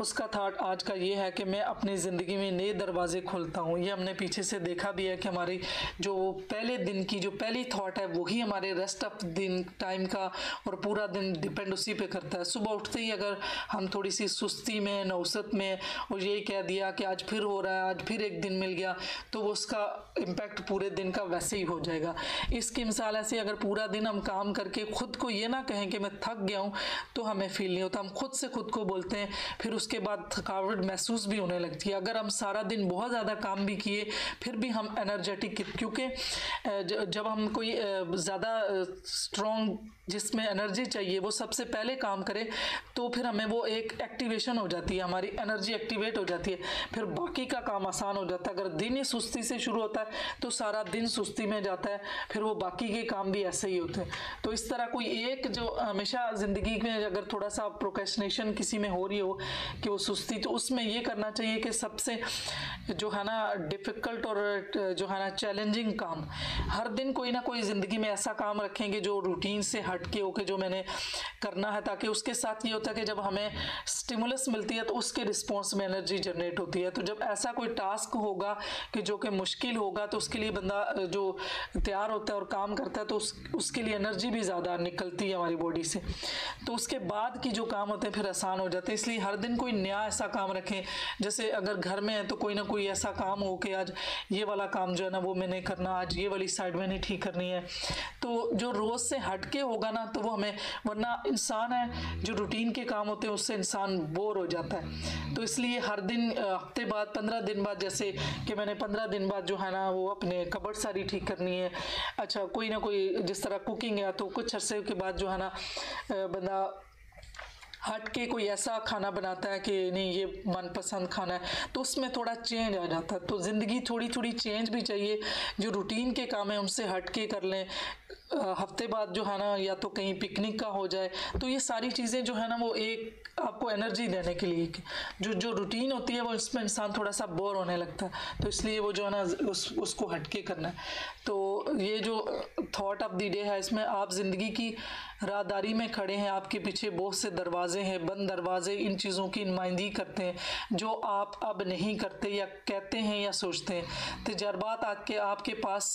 उसका थाट आज का ये है कि मैं अपनी ज़िंदगी में नए दरवाज़े खोलता हूँ। ये हमने पीछे से देखा भी है कि हमारी जो पहले दिन की जो पहली थाट है वही हमारे रेस्ट ऑफ दिन टाइम का और पूरा दिन डिपेंड उसी पे करता है। सुबह उठते ही अगर हम थोड़ी सी सुस्ती में नौसत में और यही कह दिया कि आज फिर हो रहा है, आज फिर एक दिन मिल गया, तो वो उसका इम्पैक्ट पूरे दिन का वैसे ही हो जाएगा। इसकी मिसाल ऐसे, अगर पूरा दिन हम काम करके ख़ुद को ये ना कहें कि मैं थक गया हूँ तो हमें फ़ील नहीं होता, हम खुद से खुद को बोलते हैं, फिर उसके बाद थकावट महसूस भी होने लगती है। अगर हम सारा दिन बहुत ज़्यादा काम भी किए फिर भी हम एनर्जेटिक, क्योंकि जब हम कोई ज़्यादा स्ट्रॉन्ग जिसमें एनर्जी चाहिए वो सबसे पहले काम करे तो फिर हमें वो एक एक्टिवेशन हो जाती है, हमारी एनर्जी एक्टिवेट हो जाती है, फिर बाकी का काम आसान हो जाता है। अगर दिन ही सुस्ती से शुरू होता है तो सारा दिन सुस्ती में जाता है, फिर वो बाकी के काम भी ऐसे ही होते हैं। तो इस तरह कोई एक जो हमेशा ज़िंदगी में अगर थोड़ा सा प्रोक्रेस्टिनेशन किसी में हो रही हो कि वो सुस्ती, तो उसमें ये करना चाहिए कि सबसे जो है ना डिफ़िकल्ट और जो है ना चैलेंजिंग काम, हर दिन कोई ना कोई ज़िंदगी में ऐसा काम रखेंगे जो रूटीन से हट के होके जो मैंने करना है, ताकि उसके साथ ये होता है कि जब हमें स्टिमुलस मिलती है तो उसके रिस्पॉन्स में एनर्जी जनरेट होती है। तो जब ऐसा कोई टास्क होगा कि जो कि मुश्किल होगा तो उसके लिए बंदा जो तैयार होता है और काम करता है तो उस, उसके लिए एनर्जी भी ज़्यादा निकलती है हमारी बॉडी से, तो उसके बाद की जो काम होते हैं फिर आसान हो जाते हैं। इसलिए हर दिन कोई नया ऐसा काम रखें, जैसे अगर घर में है तो कोई ना कोई ऐसा काम हो कि आज ये वाला काम जो है ना वो मैंने करना, आज ये वाली साइड मैंने ठीक करनी है, तो जो रोज़ से हट के होगा ना तो वो हमें, वरना इंसान है जो रूटीन के काम होते हैं उससे इंसान बोर हो जाता है। तो इसलिए हर दिन हफ्ते बाद पंद्रह दिन बाद, जैसे कि मैंने पंद्रह दिन बाद जो है ना वो अपने कबर्ड सारी ठीक करनी है। अच्छा, कोई ना कोई जिस तरह कुकिंग है तो कुछ अरसे के बाद जो है ना बंदा हट के कोई ऐसा खाना बनाता है कि नहीं ये मनपसंद खाना है, तो उसमें थोड़ा चेंज आ जाता है। तो ज़िंदगी थोड़ी थोड़ी चेंज भी चाहिए, जो रूटीन के काम है उनसे हट के कर लें। हफ्ते बाद जो है ना या तो कहीं पिकनिक का हो जाए, तो ये सारी चीज़ें जो है ना वो एक आपको एनर्जी देने के लिए, जो जो रूटीन होती है वो उसमें इंसान थोड़ा सा बोर होने लगता है, तो इसलिए वो जो है ना उस उसको हट के करना है। तो ये जो थॉट ऑफ द डे है इसमें आप ज़िंदगी की राहदारी में खड़े हैं, आपके पीछे बहुत से दरवाजे हैं, बंद दरवाजे, इन चीज़ों की नुमाइंदगी करते हैं जो आप अब नहीं करते या कहते हैं या सोचते हैं। तजर्बात आके आपके पास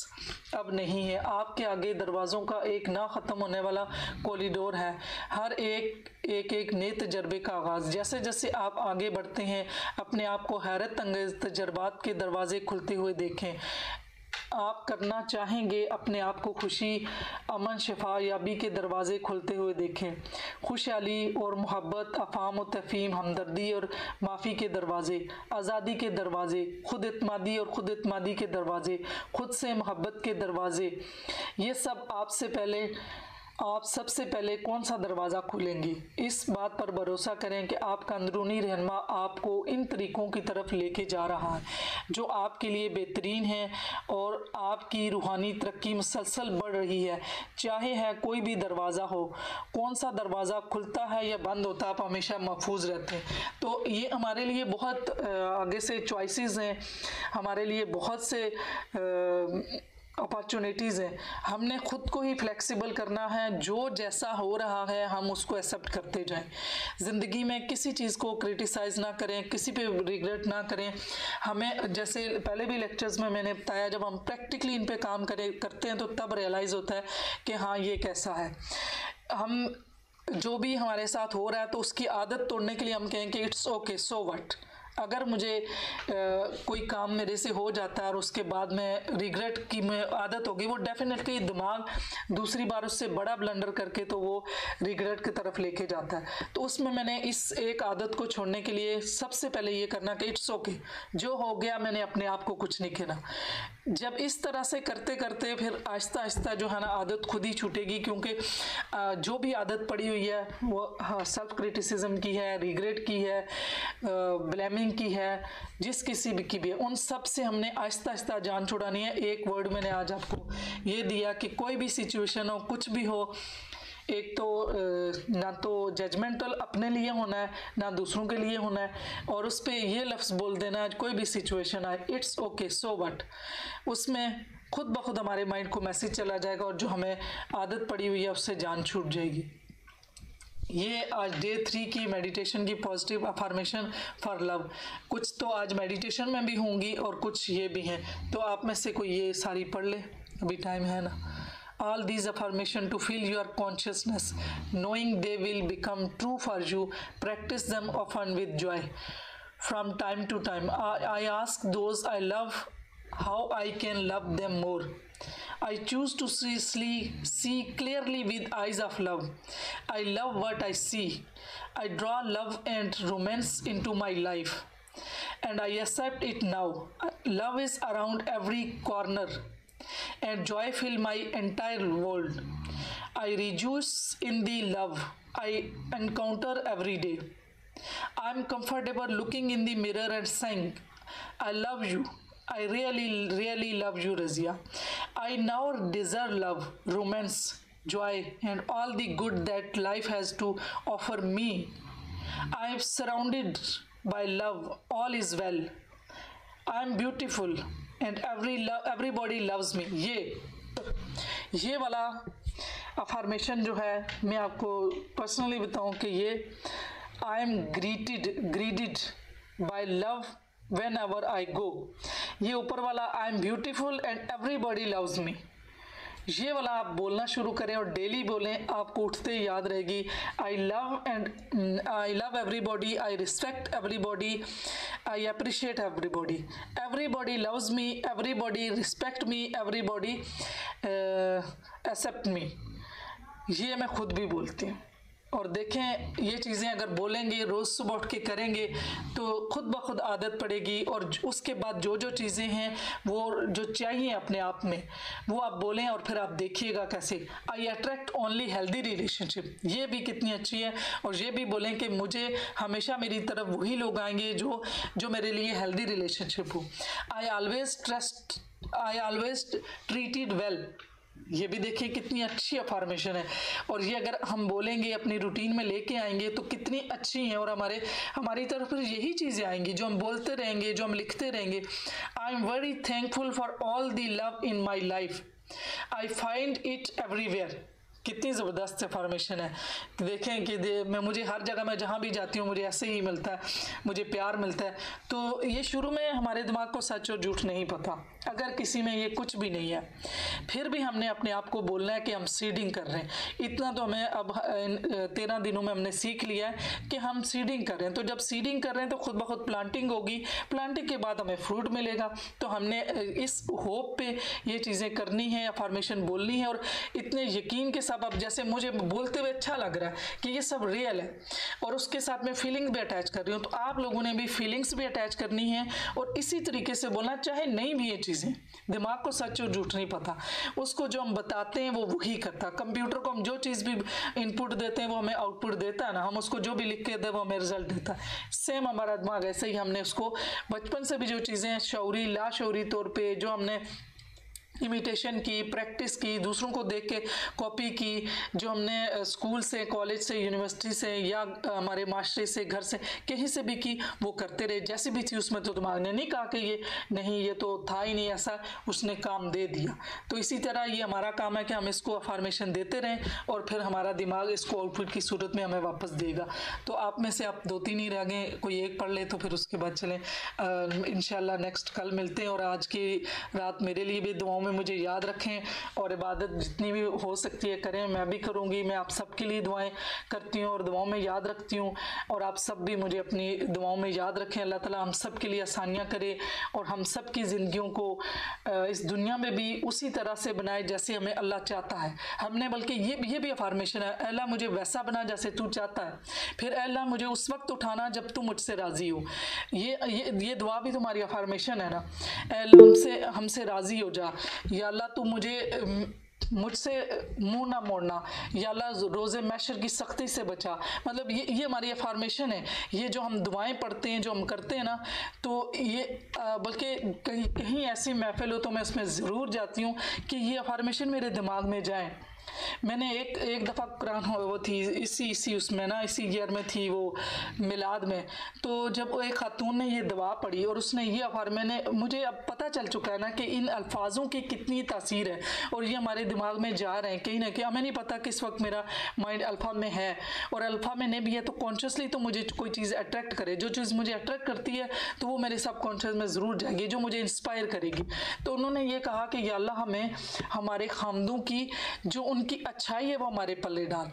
अब नहीं है, आपके आगे दरवाज़ों का एक ना ख़त्म होने वाला कॉरिडोर है, हर एक एक एक नए तजर्बे का आगाज़। जैसे जैसे आप आगे बढ़ते हैं अपने आप को हैरत अंगेज़ तजर्बात के दरवाज़े खुलते हुए देखें। आप करना चाहेंगे अपने आप को खुशी, अमन, शफा याबी के दरवाज़े खुलते हुए देखें। खुशहाली और मोहब्बत, अफाम और तफहीम, हमदर्दी और माफ़ी के दरवाज़े, आज़ादी के दरवाज़े, खुद इत्मादी और खुद इत्मादी के दरवाज़े, खुद से मोहब्बत के दरवाज़े, ये सब आपसे पहले, आप सबसे पहले कौन सा दरवाज़ा खोलेंगे, इस बात पर भरोसा करें कि आपका अंदरूनी रहनुमा आपको इन तरीक़ों की तरफ लेके जा रहा है जो आपके लिए बेहतरीन है और आपकी रूहानी तरक्की मुसलसल बढ़ रही है। चाहे है कोई भी दरवाज़ा हो, कौन सा दरवाज़ा खुलता है या बंद होता है, आप हमेशा महफूज रहते हैं। तो ये हमारे लिए बहुत आगे से चॉइसेस हैं, हमारे लिए बहुत से आ, अपॉर्चुनिटीज़ हैं। हमने ख़ुद को ही फ्लेक्सिबल करना है, जो जैसा हो रहा है हम उसको एक्सेप्ट करते जाएं। ज़िंदगी में किसी चीज़ को क्रिटिसाइज़ ना करें, किसी पे रिग्रेट ना करें। हमें जैसे पहले भी लेक्चर्स में मैंने बताया, जब हम प्रैक्टिकली इन पे काम करें करते हैं तो तब रियलाइज़ होता है कि हाँ ये कैसा है। हम जो भी हमारे साथ हो रहा है तो उसकी आदत तोड़ने के लिए हम कहें कि इट्स ओके, सो व्हाट, अगर मुझे आ, कोई काम मेरे से हो जाता है और उसके बाद मैं रिग्रेट की मैं आदत होगी, वो डेफिनेटली दिमाग दूसरी बार उससे बड़ा ब्लंडर करके तो वो रिग्रेट की तरफ लेके जाता है। तो उसमें मैंने इस एक आदत को छोड़ने के लिए सबसे पहले ये करना कि इट्स ओके, जो हो गया मैंने अपने आप को कुछ नहीं कहना। जब इस तरह से करते करते फिर आहिस्ता आहिस्ता जो है ना आदत खुद ही छूटेगी, क्योंकि जो भी आदत पड़ी हुई है वो हाँ, सेल्फ क्रिटिसिज्म की है, रिग्रेट की है, ब्लेमिंग की है, जिस किसी भी की भी है, उन सब से हमने आहिस्ता आहिस्ता जान छुड़ानी है। एक वर्ड मैंने आज आपको ये दिया कि कोई भी सिचुएशन हो, कुछ भी हो, एक तो ना तो जजमेंटल अपने लिए होना है ना दूसरों के लिए होना है, और उस पर यह लफ्ज़ बोल देना है कोई भी सिचुएशन आए इट्स ओके सो व्हाट। उसमें खुद ब खुद हमारे माइंड को मैसेज चला जाएगा और जो हमें आदत पड़ी हुई है उससे जान छूट जाएगी। ये आज डे थ्री की मेडिटेशन की पॉजिटिव अफर्मेशन फॉर लव, कुछ तो आज मेडिटेशन में भी होंगी और कुछ ये भी हैं, तो आप में से कोई ये सारी पढ़ ले, अभी टाइम है ना। All these affirmations to fill your consciousness, knowing they will become true for you, practice them often with joy from time to time. I, I ask those I love how I can love them more. I choose to see, see, see clearly with eyes of love. I love what I see. I draw love and romance into my life, and I accept it now. Love is around every corner, and joy fills my entire world. I rejoice in the love I encounter every day. I am comfortable looking in the mirror and saying, I love you. I really, really love you, Razia. I now deserve love, romance, joy, and all the good that life has to offer me. I am surrounded by love. All is well. I am beautiful, and every lo- everybody loves me. ये, ये वाला affirmation जो है, मैं आपको personally बताऊँ कि ये I am greeted, greeted by love whenever I go. ये ऊपर वाला I am beautiful and everybody loves me, ये वाला आप बोलना शुरू करें और डेली बोलें, आपको उठते ही याद रहेगी। I love and I love everybody, I respect everybody, I appreciate everybody, everybody loves me, everybody respect me, everybody accept me. ये मैं खुद भी बोलती हूँ और देखें, ये चीज़ें अगर बोलेंगे रोज़ सुबह उठ के करेंगे तो खुद ब खुद आदत पड़ेगी, और उसके बाद जो जो चीज़ें हैं वो जो चाहिए अपने आप में वो आप बोलें, और फिर आप देखिएगा कैसे। I attract only healthy relationship, ये भी कितनी अच्छी है। और ये भी बोलें कि मुझे हमेशा मेरी तरफ वही लोग आएंगे जो जो मेरे लिए हेल्दी रिलेशनशिप हो। I always trust, I always treated well, ये भी देखिए कितनी अच्छी अफर्मेशन है। और ये अगर हम बोलेंगे अपनी रूटीन में लेके आएंगे तो कितनी अच्छी हैं, और हमारे हमारी तरफ से यही चीज़ें आएंगी जो हम बोलते रहेंगे, जो हम लिखते रहेंगे। I am very thankful for all the love in my life, I find it everywhere. कितनी ज़बरदस्त अफर्मेशन है, देखें कि दे, मैं मुझे हर जगह मैं जहाँ भी जाती हूँ मुझे ऐसे ही मिलता है, मुझे प्यार मिलता है। तो ये शुरू में हमारे दिमाग को सच और झूठ नहीं पता, अगर किसी में ये कुछ भी नहीं है फिर भी हमने अपने आप को बोलना है कि हम सीडिंग कर रहे हैं। इतना तो हमें अब तेरह दिनों में हमने सीख लिया है कि हम सीडिंग कर रहे हैं। तो जब सीडिंग कर रहे हैं तो खुद ब खुद प्लांटिंग होगी, प्लांटिंग के बाद हमें फ्रूट मिलेगा। तो हमने इस होप पे ये चीज़ें करनी है, अफर्मेशन बोलनी है, और इतने यकीन के साथ अब जैसे मुझे बोलते हुए अच्छा लग रहा है कि ये सब रियल है, और उसके साथ मैं फीलिंग भी अटैच कर रही हूँ। तो आप लोगों ने भी फीलिंग्स भी अटैच करनी है और इसी तरीके से बोलना, चाहे नहीं भी ये चीज़ें, दिमाग को सच और झूठ नहीं पता, उसको जो हम बताते हैं वो वही करता। कंप्यूटर को हम जो चीज़ भी इनपुट देते हैं वो हमें आउटपुट देता है ना, हम उसको जो भी लिख के देते हैं वो हमें रिजल्ट देता है। सेम हमारा दिमाग ऐसे ही, हमने उसको बचपन से भी जो चीज़ें शौरी लाशौरी तौर पर जो हमने इमिटेशन की, प्रैक्टिस की, दूसरों को देख के कॉपी की, जो हमने स्कूल से, कॉलेज से, यूनिवर्सिटी से या हमारे मास्टरे से, घर से, कहीं से भी की, वो करते रहे। जैसी भी थी उसमें तो दिमाग ने नहीं कहा कि ये नहीं, ये तो था ही नहीं ऐसा, उसने काम दे दिया। तो इसी तरह ये हमारा काम है कि हम इसको अफर्मेशन देते रहें और फिर हमारा दिमाग इसको आउटपुट की सूरत में हमें वापस देगा। तो आप में से आप दो तीन ही रह गए, कोई एक पढ़ ले तो फिर उसके बाद चलें। इंशाल्लाह नेक्स्ट कल मिलते हैं, और आज की रात मेरे लिए भी दुआओं में में मुझे याद रखें और इबादत जितनी भी हो सकती है करें, मैं भी करूँगी। मैं आप सब के लिए दुआएं करती हूँ और दुआओं में याद रखती हूँ, और आप सब भी मुझे अपनी दुआओं में याद रखें। अल्लाह ताला हम सब के लिए आसानियाँ करे और हम सब की ज़िंदगियों को इस दुनिया में भी उसी तरह से बनाए जैसे हमें अल्लाह चाहता है। हमने बल्कि ये ये भी अफार्मेशन है, अल्लाह मुझे वैसा बना जैसे तू चाहता है, फिर अल्लाह मुझे उस वक्त उठाना जब तू मुझसे राज़ी हो। ये ये ये दुआ भी तुम्हारी अफार्मेशन है ना, अल्लाह हमसे हमसे राज़ी हो जा, या अल्लाह तू मुझे मुझसे मुँह ना मोड़ना, या अल्लाह रोज़े महशर की सख्ती से बचा। मतलब ये ये हमारी अफार्मेशन है, ये जो हम दुआएं पढ़ते हैं, जो हम करते हैं ना, तो ये बल्कि कहीं कहीं ऐसी महफिल हो तो मैं उसमें ज़रूर जाती हूँ कि ये अफार्मेशन मेरे दिमाग में जाए। मैंने एक एक दफ़ा कुरान वो थी इसी इसी उसमें ना इसी ईयर में थी वो मिलाद में, तो जब एक खातून ने ये दवा पढ़ी और उसने ये अफार मैंने मुझे अब पता चल चुका है ना कि इन अल्फाजों की कितनी तासीर है और ये हमारे दिमाग में जा रहे हैं कहीं ना कहीं। हमें नहीं पता किस वक्त मेरा माइंड अल्फ़ा में है और अल्फ़ा में नहीं भी है तो कॉन्शसली तो मुझे कोई चीज़ अट्रैक्ट करे, जो चीज़ मुझे अट्रैक्ट करती है तो वो मेरे सब कॉन्शस में ज़रूर जाएगी, जो मुझे इंस्पायर करेगी। तो उन्होंने ये कहा कि या अल्लाह हमें हमारे खामदों की जो उनकी अच्छाई है वो हमारे पल्ले डाल।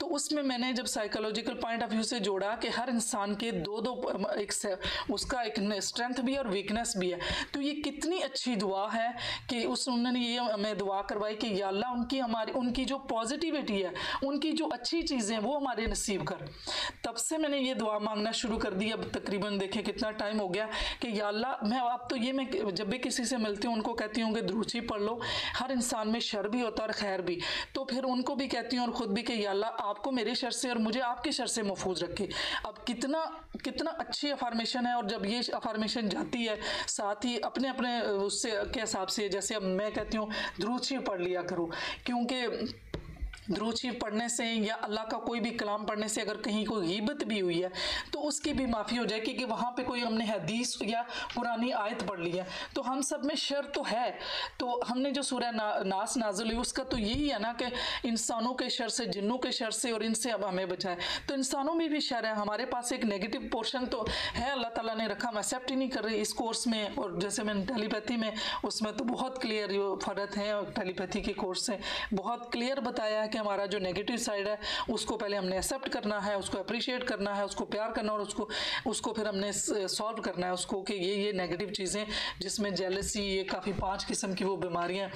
तो उसमें मैंने जब साइकोलॉजिकल पॉइंट ऑफ व्यू से जोड़ा कि हर इंसान के दो दो एक से, उसका एक स्ट्रेंथ भी है और वीकनेस भी है, तो ये कितनी अच्छी दुआ है कि उस उन्होंने ये हमें दुआ करवाई कि या अल्लाह उनकी हमारी उनकी जो पॉजिटिविटी है, उनकी जो अच्छी चीज़ें वो हमारे नसीब कर। तब से मैंने ये दुआ मांगना शुरू कर दी। अब तकरीबन देखें कितना टाइम हो गया कि या अल्लाह मैं अब तो ये मैं जब भी किसी से मिलती हूँ उनको कहती हूँ कि दुरूद ही पढ़ लो, हर इंसान में शर भी होता है और खैर भी, तो फिर उनको भी कहती हूँ और ख़ुद भी कि या अल्लाह आपको मेरे शर से और मुझे आपके शर से महफूज रखे। अब कितना कितना अच्छी अफार्मेशन है। और जब ये अफार्मेशन जाती है साथ ही अपने अपने उससे के हिसाब से, जैसे अब मैं कहती हूँ दुरूद शरीफ पढ़ लिया करो, क्योंकि दुरूद शरीफ पढ़ने से या अल्लाह का कोई भी कलाम पढ़ने से अगर कहीं कोई ग़ीबत भी हुई है तो उसकी भी माफ़ी हो जाएगी कि वहाँ पे कोई हमने हदीस या पुरानी आयत पढ़ ली है। तो हम सब में शर तो है, तो हमने जो सूरह ना, नास नाज़िल हुई उसका तो यही है ना कि इंसानों के शर से, जिन्नों के शर से, और इनसे अब हमें बचाएं। तो इंसानों में भी शर है, हमारे पास एक नेगेटिव पोर्शन तो है, अल्लाह ताला ने रखा, हम एक्सेप्ट ही नहीं कर रहे इस कोर्स में। और जैसे मैंने टेलीपैथी में उसमें तो बहुत क्लियर फ़र्क है, और टेलीपैथी के कोर्स से बहुत क्लियर बताया है कि हमारा जो नेगेटिव साइड है उसको पहले हमने एक्सेप्ट करना है, उसको अप्रिशिएट करना है, उसको प्यार करना, और उसको उसको फिर हमने सॉल्व करना है उसको कि ये ये नेगेटिव चीज़ें जिसमें जेलसी, ये काफ़ी पांच किस्म की वो बीमारियां,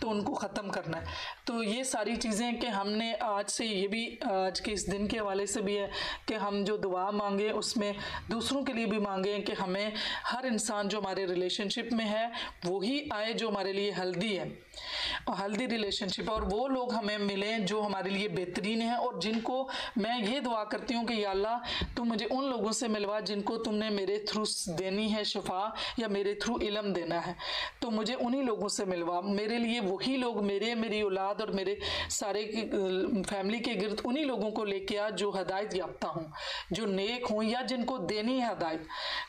तो उनको ख़त्म करना है। तो ये सारी चीज़ें कि हमने आज से ये भी आज के इस दिन के हवाले से भी है कि हम जो दुआ मांगें उसमें दूसरों के लिए भी मांगें कि हमें हर इंसान जो हमारे रिलेशनशिप में है वही आए जो हमारे लिए हेल्दी है और हेल्दी रिलेशनशिप, और वो लोग हमें मिलें जो हमारे लिए बेहतरीन है। और जिनको मैं ये दुआ करती हूँ कि या अल्लाह तू मुझे उन लोगों से मिलवा जिनको तुमने मेरे थ्रू देनी है शिफा या मेरे थ्रू इलम देना है, तो मुझे उन्हीं लोगों से मिलवा। मेरे लिए वही लोग, मेरे मेरी औलाद और मेरे सारे फैमिली के गिरद उन्हीं लोगों को लेके आ जो हदायत याफ्ता हों, जो नेक हों, या जिनको देनी है हदायत,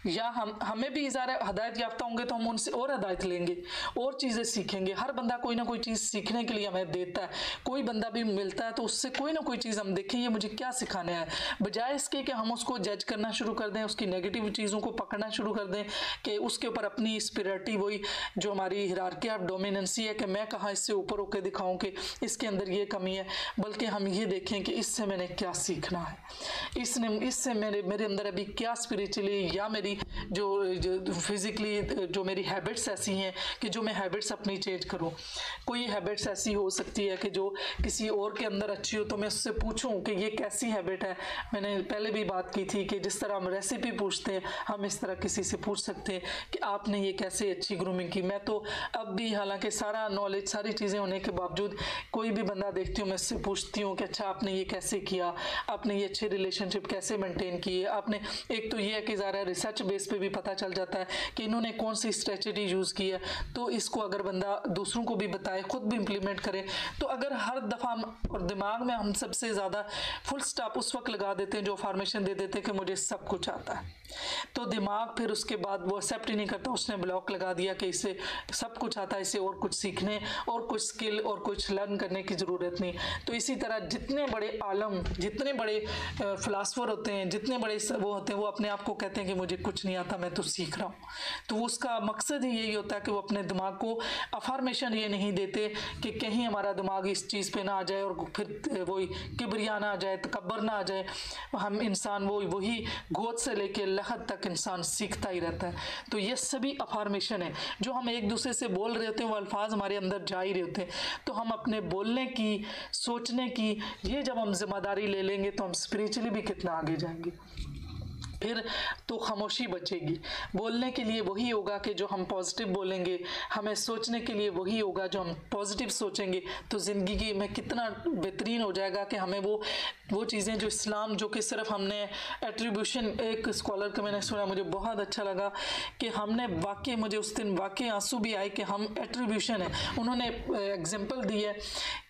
या हम हमें भी इज़ारा हदायत याफ्ता होंगे तो हम उनसे और हदायत लेंगे और चीज़ें सीखेंगे। हर बंदा कोई ना कोई चीज़ सीखने के लिए हमें देता है, कोई बंदा भी मिलता है तो उससे कोई ना कोई चीज़ हम देखें ये मुझे क्या सिखाने है, बजाय इसके कि हम उसको जज करना शुरू कर दें, उसकी नेगेटिव चीज़ों को पकड़ना शुरू कर दें कि उसके ऊपर अपनी स्पिरिटी, वही जो हमारी हिरार्की ऑफ डोमिनेंसी है कि मैं कहाँ इससे ऊपर होकर दिखाऊं कि इसके अंदर ये कमी है, बल्कि हम ये देखें कि इससे मैंने क्या सीखना है, इसने इससे मेरे मेरे अंदर अभी क्या स्पिरिचुअली या मेरी जो फिज़िकली जो, जो मेरी हैबिट्स ऐसी हैं कि जो मैं हैबिट्स अपनी चेंज करूँ। कोई हैबिट्स ऐसी हो सकती है कि जो किसी और के अंदर अच्छी हो तो मैं उससे पूछूं कि ये कैसी हैबिट है। मैंने पहले भी बात की थी कि जिस तरह हम रेसिपी पूछते हैं, हम इस तरह किसी से पूछ सकते हैं कि आपने ये कैसे अच्छी ग्रूमिंग की। मैं तो अब भी हालांकि सारा नॉलेज सारी चीज़ें होने के बावजूद कोई भी बंदा देखती हूँ मैं उससे पूछती हूँ कि अच्छा आपने ये कैसे किया, आपने ये अच्छे रिलेशनशिप कैसे मेनटेन किए, आपने। एक तो ये है कि ज़रा रिसर्च बेस पर भी पता चल जाता है कि इन्होंने कौन सी स्ट्रेटजी यूज़ की है, तो इसको अगर बंदा दूसरों को भी बताए चाहे ख़ुद भी इम्प्लीमेंट करें। तो अगर हर दफ़ा हम और दिमाग में हम सबसे ज़्यादा फुल स्टॉप उस वक्त लगा देते हैं जो फार्मेशन दे देते हैं कि मुझे सब कुछ आता है, तो दिमाग फिर उसके बाद वो एक्सेप्ट ही नहीं करता, उसने ब्लॉक लगा दिया कि इसे सब कुछ आता है, इसे और कुछ सीखने और कुछ स्किल और कुछ लर्न करने की ज़रूरत नहीं। तो इसी तरह जितने बड़े आलम, जितने बड़े फ़िलासफ़र होते हैं, जितने बड़े वो होते हैं, वो अपने आप को कहते हैं कि मुझे कुछ नहीं आता, मैं तो सीख रहा हूँ। तो उसका मकसद ही यही होता है कि वो अपने दिमाग को अफर्मेशन ये नहीं देते कि कहीं हमारा दिमाग इस चीज़ पे ना आ जाए और फिर वही किबरिया ना आ जाए, तकबर ना आ जाए। हम इंसान वो वही गोद से लेके लहद तक इंसान सीखता ही रहता है। तो ये सभी अफर्मेशन है जो हम एक दूसरे से बोल रहे होते हैं, वो अल्फाज हमारे अंदर जा ही रहे होते हैं। तो हम अपने बोलने की, सोचने की, ये जब हम जिम्मेदारी ले लेंगे तो हम स्पिरिचुअली भी कितना आगे जाएंगे। फिर तो खामोशी बचेगी। बोलने के लिए वही होगा कि जो हम पॉजिटिव बोलेंगे, हमें सोचने के लिए वही होगा जो हम पॉजिटिव सोचेंगे। तो ज़िंदगी की में कितना बेहतरीन हो जाएगा कि हमें वो वो चीज़ें जो इस्लाम, जो कि सिर्फ हमने एट्रीब्यूशन, एक स्कॉलर का मैंने सुना, मुझे बहुत अच्छा लगा कि हमने वाकई, मुझे उस दिन वाकई आंसू भी आए कि हम एट्रीब्यूशन है, उन्होंने एग्जाम्पल दी है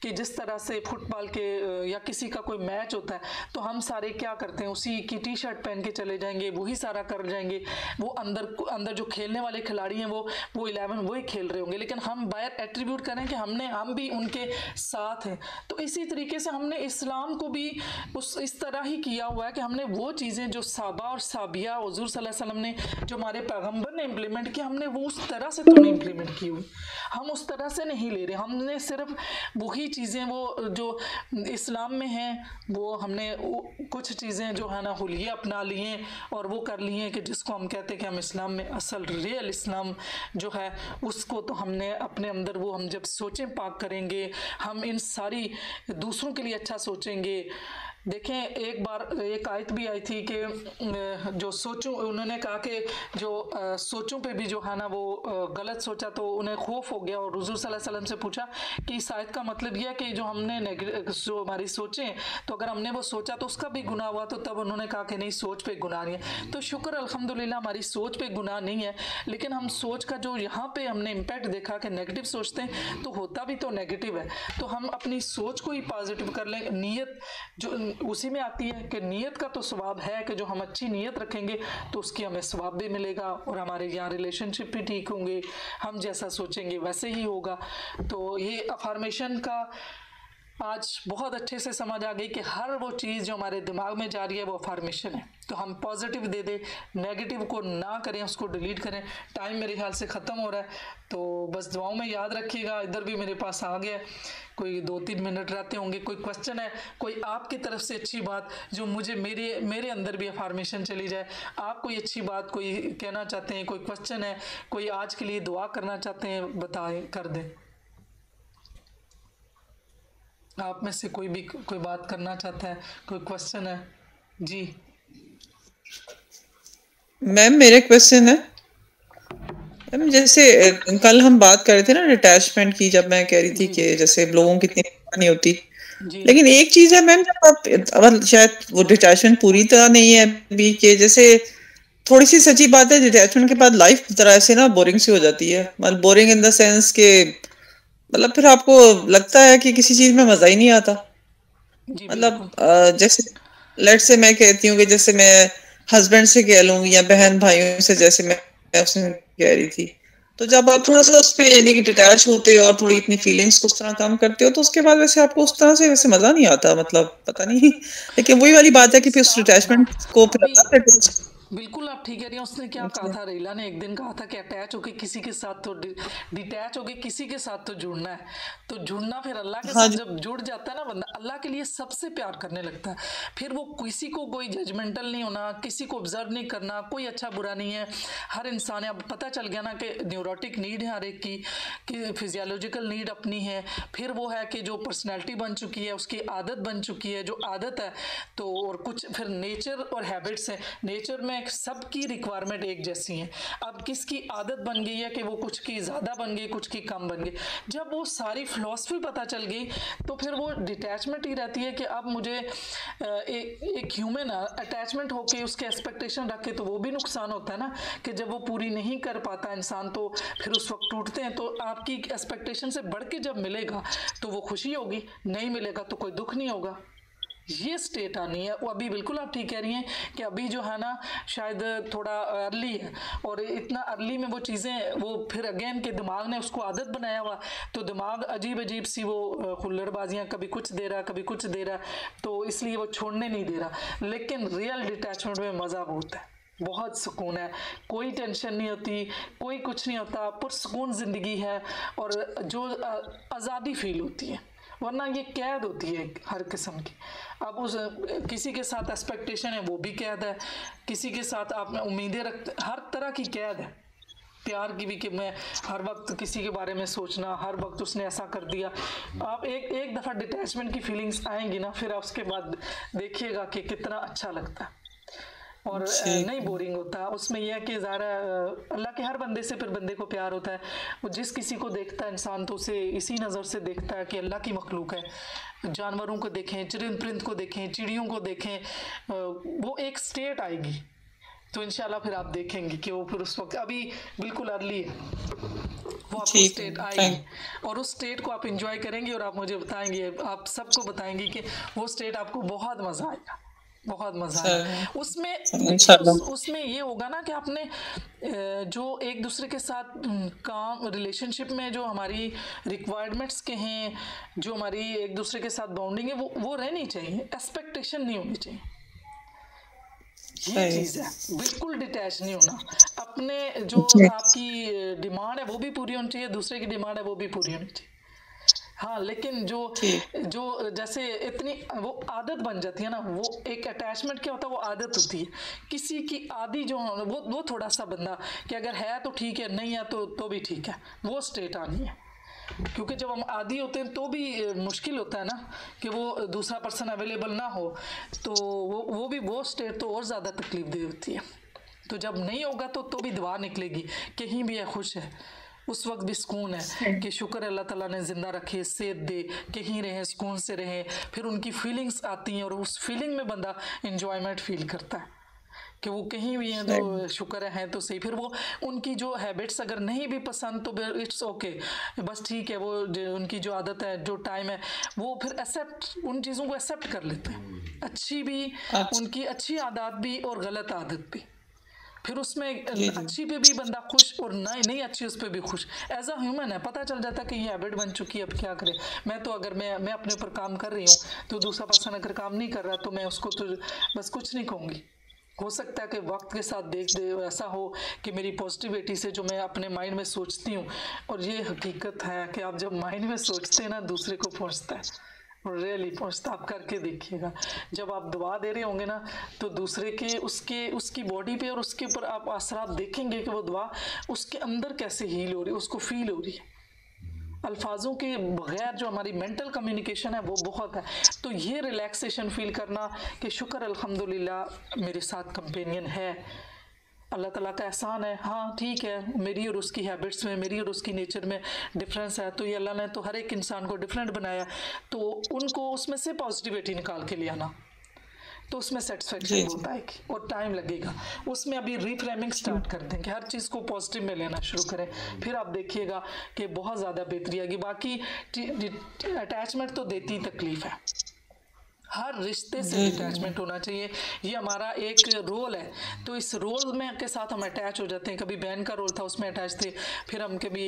कि जिस तरह से फुटबॉल के या किसी का कोई मैच होता है तो हम सारे क्या करते हैं, उसी की टी शर्ट पहन के चले जाएंगे, वही सारा कर जाएंगे। वो अंदर अंदर जो खेलने वाले खिलाड़ी हैं वो वो इलेवन वही खेल रहे होंगे, लेकिन हम बाहर एट्रीब्यूट करें कि हमने हम भी उनके साथ हैं। तो इसी तरीके से हमने इस्लाम को भी उस इस तरह ही किया हुआ है कि हमने वो चीज़ें जो साबा और साबिया हुजूर सल्लल्लाहु अलैहि वसल्लम ने, जो हमारे पैगम्बर ने इम्प्लीमेंट किया, हमने वो उस तरह से तो नहीं इम्प्लीमेंट की हुई, हम उस तरह से नहीं ले रहे। हमने सिर्फ वही चीज़ें वो जो इस्लाम में हैं वो हमने कुछ चीज़ें जो है ना हुलिया अपना लिए और वो कर लिए कि जिसको हम कहते हैं कि हम इस्लाम में असल रियल इस्लाम जो है उसको तो हमने अपने अंदर वो हम जब सोचें पाक करेंगे, हम इन सारी दूसरों के लिए अच्छा सोचेंगे। देखें, एक बार एक आयत भी आई थी कि जो सोचूं, उन्होंने कहा कि जो सोचों पे भी जो है ना वो गलत सोचा तो उन्हें खौफ हो गया और हुजूर सल्लल्लाहु अलैहि वसल्लम से पूछा कि इस आयत का मतलब यह है कि जो हमने जो हमारी सोचें, तो अगर हमने वो सोचा तो उसका भी गुनाह हुआ, तो तब उन्होंने कहा कि नहीं, सोच पे गुनाह नहीं है। तो शुक्र अल्हम्दुलिल्लाह हमारी सोच पे गुनाह नहीं है, लेकिन हम सोच का जो यहाँ पर हमने इम्पैक्ट देखा कि नेगेटिव सोचते हैं तो होता भी तो नेगेटिव है। तो हम अपनी सोच को ही पॉजिटिव कर लें। नीयत जो उसी में आती है कि नीयत का तो सवाब है कि जो हम अच्छी नीयत रखेंगे तो उसकी हमें सवाब भी मिलेगा और हमारे यहाँ रिलेशनशिप भी ठीक होंगे, हम जैसा सोचेंगे वैसे ही होगा। तो ये अफर्मेशन का आज बहुत अच्छे से समझ आ गई कि हर वो चीज़ जो हमारे दिमाग में जा रही है वो अफर्मेशन है। तो हम पॉजिटिव दे दें, नेगेटिव को ना करें, उसको डिलीट करें। टाइम मेरे ख्याल से ख़त्म हो रहा है, तो बस दुआओं में याद रखिएगा। इधर भी मेरे पास आ गया, कोई दो तीन मिनट रहते होंगे। कोई क्वेश्चन है, कोई आपकी तरफ से अच्छी बात जो मुझे मेरे मेरे अंदर भी अफर्मेशन चली जाए, आप कोई अच्छी बात कोई कहना चाहते हैं, कोई क्वेश्चन है, कोई आज के लिए दुआ करना चाहते हैं, बताएँ, कर दें। आप में से कोई भी कोई बात करना चाहता है, कोई क्वेश्चन है? जी मैम, मेरे क्वेश्चन है मैम, जैसे कल हम बात कर रहे थे ना अटैचमेंट की, जब मैं कह रही थी कि जैसे लोगों की इतनी नहीं होती, लेकिन एक चीज है मैम, जब आप शायद वो डिटैचमेंट पूरी तरह नहीं है अभी के, जैसे थोड़ी सी सच्ची बात है, डिटैचमेंट के बाद लाइफ तरह से ना बोरिंग सी हो जाती है, मतलब बोरिंग इन द सेंस के मतलब फिर आपको लगता है कि किसी चीज में मजा ही नहीं आता। मतलब जैसे लेट्स से मैं कहती हूँ कि जैसे मैं हस्बैंड से कह लूंगी या बहन भाइयों से, जैसे मैं उससे कह रही थी, तो जब आप थोड़ा सा उस पर यानी कि डिटैच होते हो और थोड़ी इतनी फीलिंग्स को उस तरह काम करते हो, तो उसके बाद वैसे आपको उस तरह से वैसे मजा नहीं आता, मतलब पता नहीं। लेकिन वही वाली बात है कि फिर उस डिटैचमेंट को बिल्कुल आप ठीक कह रही हैं। उसने क्या कहा था, रेला ने एक दिन कहा था कि अटैच होके किसी के साथ तो डिटैच होके किसी के साथ तो जुड़ना है, तो जुड़ना फिर अल्लाह के साथ जब जुड़ जाता है ना बंदा, अल्लाह के लिए सबसे प्यार करने लगता है। फिर वो किसी को कोई जजमेंटल नहीं होना, किसी को ऑब्जर्व नहीं करना, कोई अच्छा बुरा नहीं है, हर इंसान है। अब पता चल गया ना कि न्यूरोटिक नीड है हर एक की, कि फिजियोलॉजिकल नीड अपनी है, फिर वो है कि जो पर्सनैलिटी बन चुकी है, उसकी आदत बन चुकी है, जो आदत है तो, और कुछ फिर नेचर और हैबिट्स हैं। नेचर में में सबकी रिक्वायरमेंट एक जैसी है। अब किसकी आदत बन गई है कि वो कुछ की ज़्यादा बन गई, कुछ की कम बन गई। जब वो सारी फिलॉसफी पता चल गई तो फिर वो डिटैचमेंट ही रहती है कि अब मुझे एक ह्यूमन अटैचमेंट होके उसके एक्सपेक्टेशन रख के, तो वो भी नुकसान होता है ना कि जब वो पूरी नहीं कर पाता इंसान तो फिर उस वक्त टूटते हैं। तो आपकी एक्सपेक्टेशन से बढ़ के जब मिलेगा तो वो खुशी होगी, नहीं मिलेगा तो कोई दुख नहीं होगा। ये स्टेट आनी है। वो अभी बिल्कुल आप ठीक कह रही हैं कि अभी जो है ना शायद थोड़ा अर्ली है, और इतना अर्ली में वो चीज़ें वो फिर अगेन के दिमाग ने उसको आदत बनाया हुआ, तो दिमाग अजीब अजीब सी वो खुल्लड़बाजियाँ कभी कुछ दे रहा कभी कुछ दे रहा, तो इसलिए वो छोड़ने नहीं दे रहा। लेकिन रियल डिटैचमेंट में मज़ा बहुत है, बहुत सुकून है, कोई टेंशन नहीं होती, कोई कुछ नहीं होता, पुरसकून ज़िंदगी है और जो आज़ादी फील होती है। वरना ये कैद होती है हर किस्म की। अब उस किसी के साथ एक्सपेक्टेशन है वो भी कैद है, किसी के साथ आप उम्मीदें रखते, हर तरह की कैद है। प्यार की भी कि मैं हर वक्त किसी के बारे में सोचना, हर वक्त उसने ऐसा कर दिया। आप एक एक दफ़ा डिटैचमेंट की फीलिंग्स आएंगी ना, फिर आप उसके बाद देखिएगा कि कितना अच्छा लगता है और नहीं बोरिंग होता। उसमें यह है कि ज़ारा अल्लाह के हर बंदे से फिर बंदे को प्यार होता है। वो जिस किसी को देखता है इंसान तो उसे इसी नज़र से देखता है कि अल्लाह की मखलूक है। जानवरों को देखें, चरिंद परिंद को देखें, चिड़ियों को देखें, वो एक स्टेट आएगी तो इंशाल्लाह फिर आप देखेंगे कि वो फिर उस वक्त अभी बिल्कुल अर्ली है, वो आपकी स्टेट आएगी और उस स्टेट को आप इंजॉय करेंगे। और आप मुझे बताएंगे, आप सबको बताएंगे कि वो स्टेट आपको बहुत मज़ा आएगा, बहुत मजा है उसमें। उस, उसमें ये होगा ना कि आपने जो एक दूसरे के साथ काम रिलेशनशिप में जो हमारी रिक्वायरमेंट्स के हैं, जो हमारी एक दूसरे के साथ बॉन्डिंग है, वो वो रहनी चाहिए, एक्सपेक्टेशन नहीं होनी चाहिए। ये चीज़ है, बिल्कुल डिटैच नहीं होना। अपने जो आपकी डिमांड है वो भी पूरी होनी चाहिए, दूसरे की डिमांड है वो भी पूरी होनी चाहिए। हाँ, लेकिन जो जो जैसे इतनी वो आदत बन जाती है ना, वो एक अटैचमेंट क्या होता है, वो आदत होती है किसी की आदि जो वो वो थोड़ा सा बंदा कि अगर है तो ठीक है, नहीं है तो तो भी ठीक है, वो स्टेट आनी है। क्योंकि जब हम आदी होते हैं तो भी मुश्किल होता है ना कि वो दूसरा पर्सन अवेलेबल ना हो, तो वो वो भी वो स्टेट तो और ज़्यादा तकलीफ दे देती है। तो जब नहीं होगा तो तो भी दुआ निकलेगी, कहीं भी है खुश है, उस वक्त भी सुकून है कि शुक्र अल्लाह ताला ने ज़िंदा रखे, सेहत दे, कहीं रहें, सुकून से रहें। फिर उनकी फीलिंग्स आती हैं और उस फीलिंग में बंदा इंजॉयमेंट फील करता है कि वो कहीं भी हैं तो शुक्र है तो सही। फिर वो उनकी जो हैबिट्स अगर नहीं भी पसंद तो इट्स ओके, बस ठीक है, वो उनकी जो आदत है, जो टाइम है, वो फिर एक्सेप्ट, उन चीज़ों को एक्सेप्ट कर लेते हैं, अच्छी भी उनकी अच्छी आदत भी और गलत आदत भी। फिर उसमें अच्छी पे भी बंदा खुश और नहीं नहीं अच्छी उस पर भी खुश, एज अ ह्यूमन है। पता चल जाता है कि ये हैबिट बन चुकी है, अब क्या करें। मैं तो अगर मैं मैं अपने ऊपर काम कर रही हूँ तो दूसरा पर्सन अगर काम नहीं कर रहा तो मैं उसको तो बस कुछ नहीं कहूँगी। हो सकता है कि वक्त के साथ देख दे, ऐसा हो कि मेरी पॉजिटिविटी से जो मैं अपने माइंड में सोचती हूँ, और ये हकीकत है कि आप जब माइंड में सोचते हैं ना दूसरे को पहुँचता है, रियली पहुँचता। आप करके देखिएगा, जब आप दवा दे रहे होंगे ना तो दूसरे के उसके उसकी बॉडी पे और उसके ऊपर आप असर आप देखेंगे कि वो दवा उसके अंदर कैसे हील हो रही है, उसको फील हो रही है। अल्फाजों के बगैर जो हमारी मेंटल कम्युनिकेशन है वो बहुत है। तो ये रिलैक्सेशन फील करना कि शुक्र अल्हम्दुलिल्लाह मेरे साथ कंपेनियन है, अल्लाह ताला का एहसान है। हाँ ठीक है, मेरी और उसकी हैबिट्स में, मेरी और उसकी नेचर में डिफरेंस है, तो ये अल्लाह ने तो हर एक इंसान को डिफरेंट बनाया, तो उनको उसमें से पॉजिटिविटी निकाल के ले आना, तो उसमें सेटिस्फेक्शन बहुत आएगी और टाइम लगेगा। उसमें अभी रीफ्रेमिंग स्टार्ट कर देंगे, हर चीज़ को पॉजिटिव में लेना शुरू करें, फिर आप देखिएगा कि बहुत ज़्यादा बेहतरी आएगी। बाकी अटैचमेंट तो देती तकलीफ है, हर रिश्ते से अटैचमेंट होना चाहिए, ये हमारा एक रोल है। तो इस रोल में के साथ हम अटैच हो जाते हैं। कभी बहन का रोल था, उसमें अटैच थे, फिर हम कभी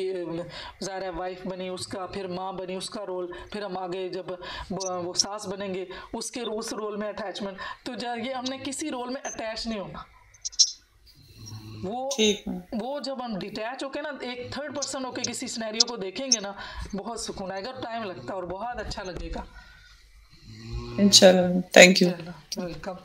ज़ाहिर वाइफ बनी उसका, फिर माँ बनी उसका रोल, फिर हम आगे जब वो सास बनेंगे उसके उस रोल में अटैचमेंट। तो ये हमने किसी रोल में अटैच नहीं होना। वो वो जब हम डिटैच होके ना एक थर्ड पर्सन होके किसी सिनेरियो को देखेंगे ना, बहुत सुकून आएगा, टाइम लगता है और बहुत अच्छा लगेगा इंशाल्लाह। Thank you, welcome.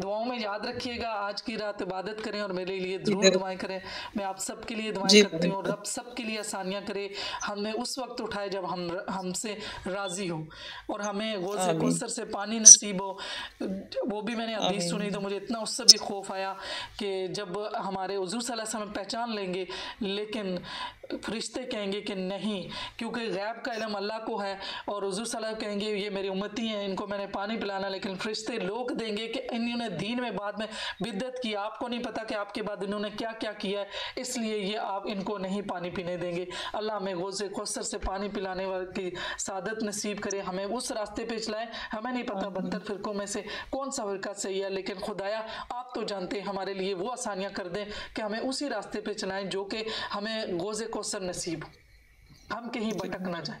दुआओं में याद रखिएगा। आज की रात इबादत करें और मेरे लिए जरूर दुआएं करें। मैं आप सब के लिए दुआएं करती हूँ। रब सब के लिए आसानियाँ करे। हमें उस वक्त उठाए जब हम हमसे राजी हो और हमें गौज़े कौसर से पानी नसीब हो। वो भी मैंने हदीस सुनी तो मुझे इतना उससे भी खौफ आया कि जब हमारे हुज़ूर सल्लल्लाहु अलैहि वसल्लम पहचान लेंगे, लेकिन फरिश्ते कहेंगे कि नहीं, क्योंकि गैब का इल्म अल्लाह को है और हुज़ूर सल्लल्लाहु अलैहि वसल्लम कहेंगे ये मेरी उम्मती हैं, इनको मैंने पानी पिलाना, लेकिन फरिश्ते रोक देंगे कि इन्होंने दीन में बाद में बिदअत की, आपको नहीं पता कि आपके बाद इन्होंने क्या क्या किया है, इसलिए ये आप इनको नहीं पानी पीने देंगे। अल्लाह हमें गौज़े कौसर से पानी पिलाने वाली सादत नसीब करे, हमें उस रास्ते पर चलाएँ। हमें नहीं पता बहत्तर फ़िरक़ों में से कौन सा फ़िरक़ा सही है, लेकिन खुदाया आप तो जानते हैं, हमारे लिए वो आसानियाँ कर दें कि हमें उसी रास्ते पर चलाएँ जो कि हमें गौज़े कौसर नसीब हो, हम कहीं भटक ना जाए।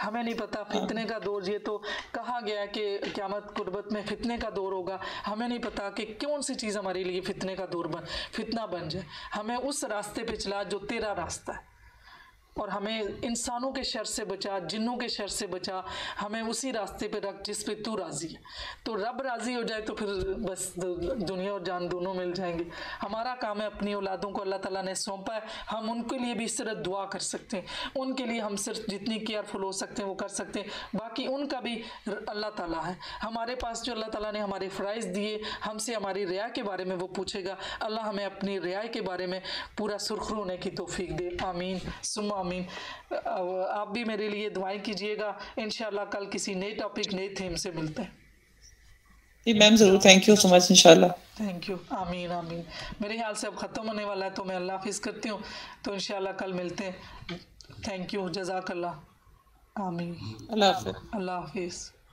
हमें नहीं पता फितने का दौर, ये तो कहा गया है कि क़यामत कुर्बत में फितने का दौर होगा। हमें नहीं पता कि कौन सी चीज़ हमारे लिए फितने का दौर बन फितना बन जाए। हमें उस रास्ते पे चला जो तेरा रास्ता है, और हमें इंसानों के शर से बचा, जिन्नों के शर से बचा, हमें उसी रास्ते पे रख जिस पे तू राज़ी है। तो रब राज़ी हो जाए तो फिर बस दुनिया और जान दोनों मिल जाएंगे। हमारा काम है, अपनी औलादों को अल्लाह ताला ने सौंपा है, हम उनके लिए भी सिर्फ दुआ कर सकते हैं, उनके लिए हम सिर्फ जितनी केयरफुल हो सकते हैं वो कर सकते हैं। बाकी उनका भी अल्लाह ताला है। हमारे पास जो अल्लाह ताला ने हमारे फ़राइज़ दिए, हमसे हमारी रिया के बारे में वो पूछेगा। अल्लाह हमें अपनी रिया के बारे में पूरा सुरखरू होने की तौफीक दे। आमीन सुम्मा आमीन। आप भी मेरे लिए दुआएं कीजिएगा। इंशाल्लाह कल किसी नए टॉपिक नए थीम से मिलते हैं। जी मैम जरूर, थैंक यू सो मच। इंशाल्लाह थैंक यू। आमीन आमीन। मेरे ख्याल से अब ख़त्म होने वाला है, तो मैं अल्लाह हाफिज़ करती हूँ। तो इंशाल्लाह कल मिलते हैं। Thank you. जज़ाकल्लाह। आमीन। अल्लाह हाफिज़।